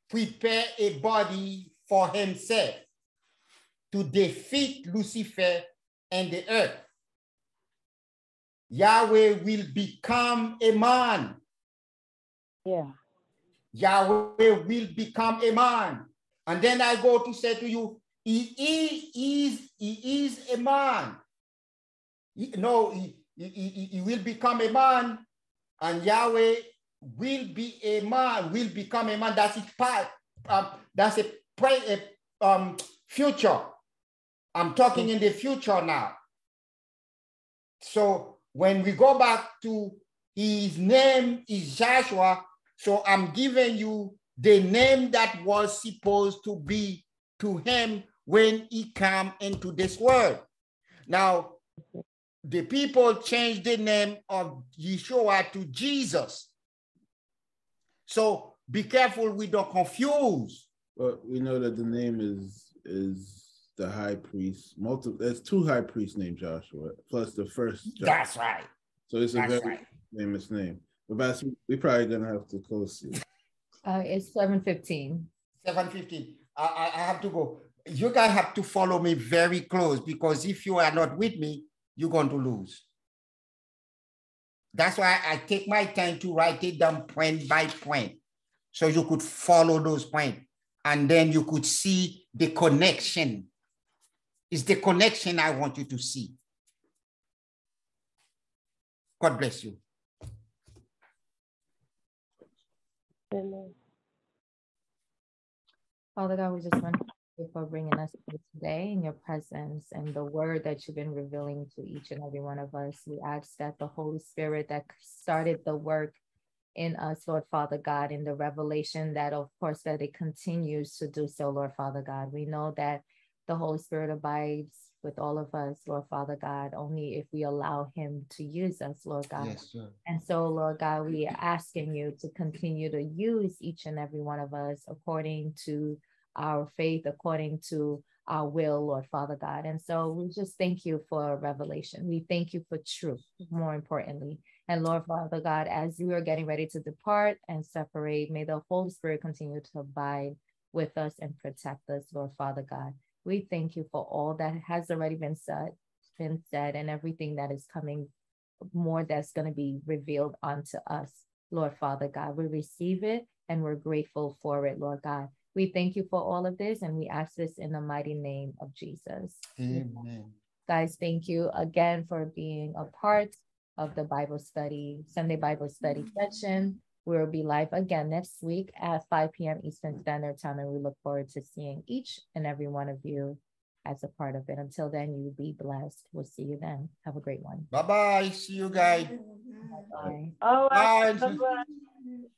Prepare a body for himself to defeat Lucifer and the earth. Yahweh will become a man. Yeah. Yahweh will become a man. And then I go to say to you, he is a man. He will become a man, and Yahweh will be a man, will become a man. That's his part. That's a future I'm talking in the future now. So when we go back to his name is Joshua, so I'm giving you the name that was supposed to be to him when he came into this world. Now, the people changed the name of Yeshua to Jesus. So be careful we don't confuse. Well, we know that the name is the high priest. There's two high priest named Joshua, plus the first. Joshua. That's right. So it's a very famous name. But we're probably gonna have to close it. It's 7:15. 7:15. I have to go. You guys have to follow me very close, because if you are not with me, you're going to lose. That's why I take my time to write it down point by point, so you could follow those points, and then you could see the connection. It's the connection I want you to see. God bless you. Amen. Father God, we just want to thank you for bringing us here today in your presence and the word that you've been revealing to each and every one of us. We ask that the Holy Spirit that started the work in us, Lord Father God, in the revelation that, of course, that it continues to do so, Lord Father God. We know that the Holy Spirit abides with all of us, Lord Father God, only if we allow him to use us, Lord God. Yes, sir. And so, Lord God, we are asking you to continue to use each and every one of us according to our faith, according to our will, Lord Father God. And so we just thank you for revelation. We thank you for truth, more importantly. And Lord Father God, as we are getting ready to depart and separate, may the Holy Spirit continue to abide with us and protect us, Lord Father God. We thank you for all that has already been said, and everything that is coming, more that's going to be revealed unto us, Lord Father God. We receive it and we're grateful for it, Lord God. We thank you for all of this, and we ask this in the mighty name of Jesus. Amen. Guys, thank you again for being a part of the Bible study, Sunday Bible study session. We'll be live again next week at 5 p.m. Eastern Standard Time, and we look forward to seeing each and every one of you as a part of it. Until then, you be blessed. We'll see you then. Have a great one. Bye-bye. See you guys. Bye-bye. Bye.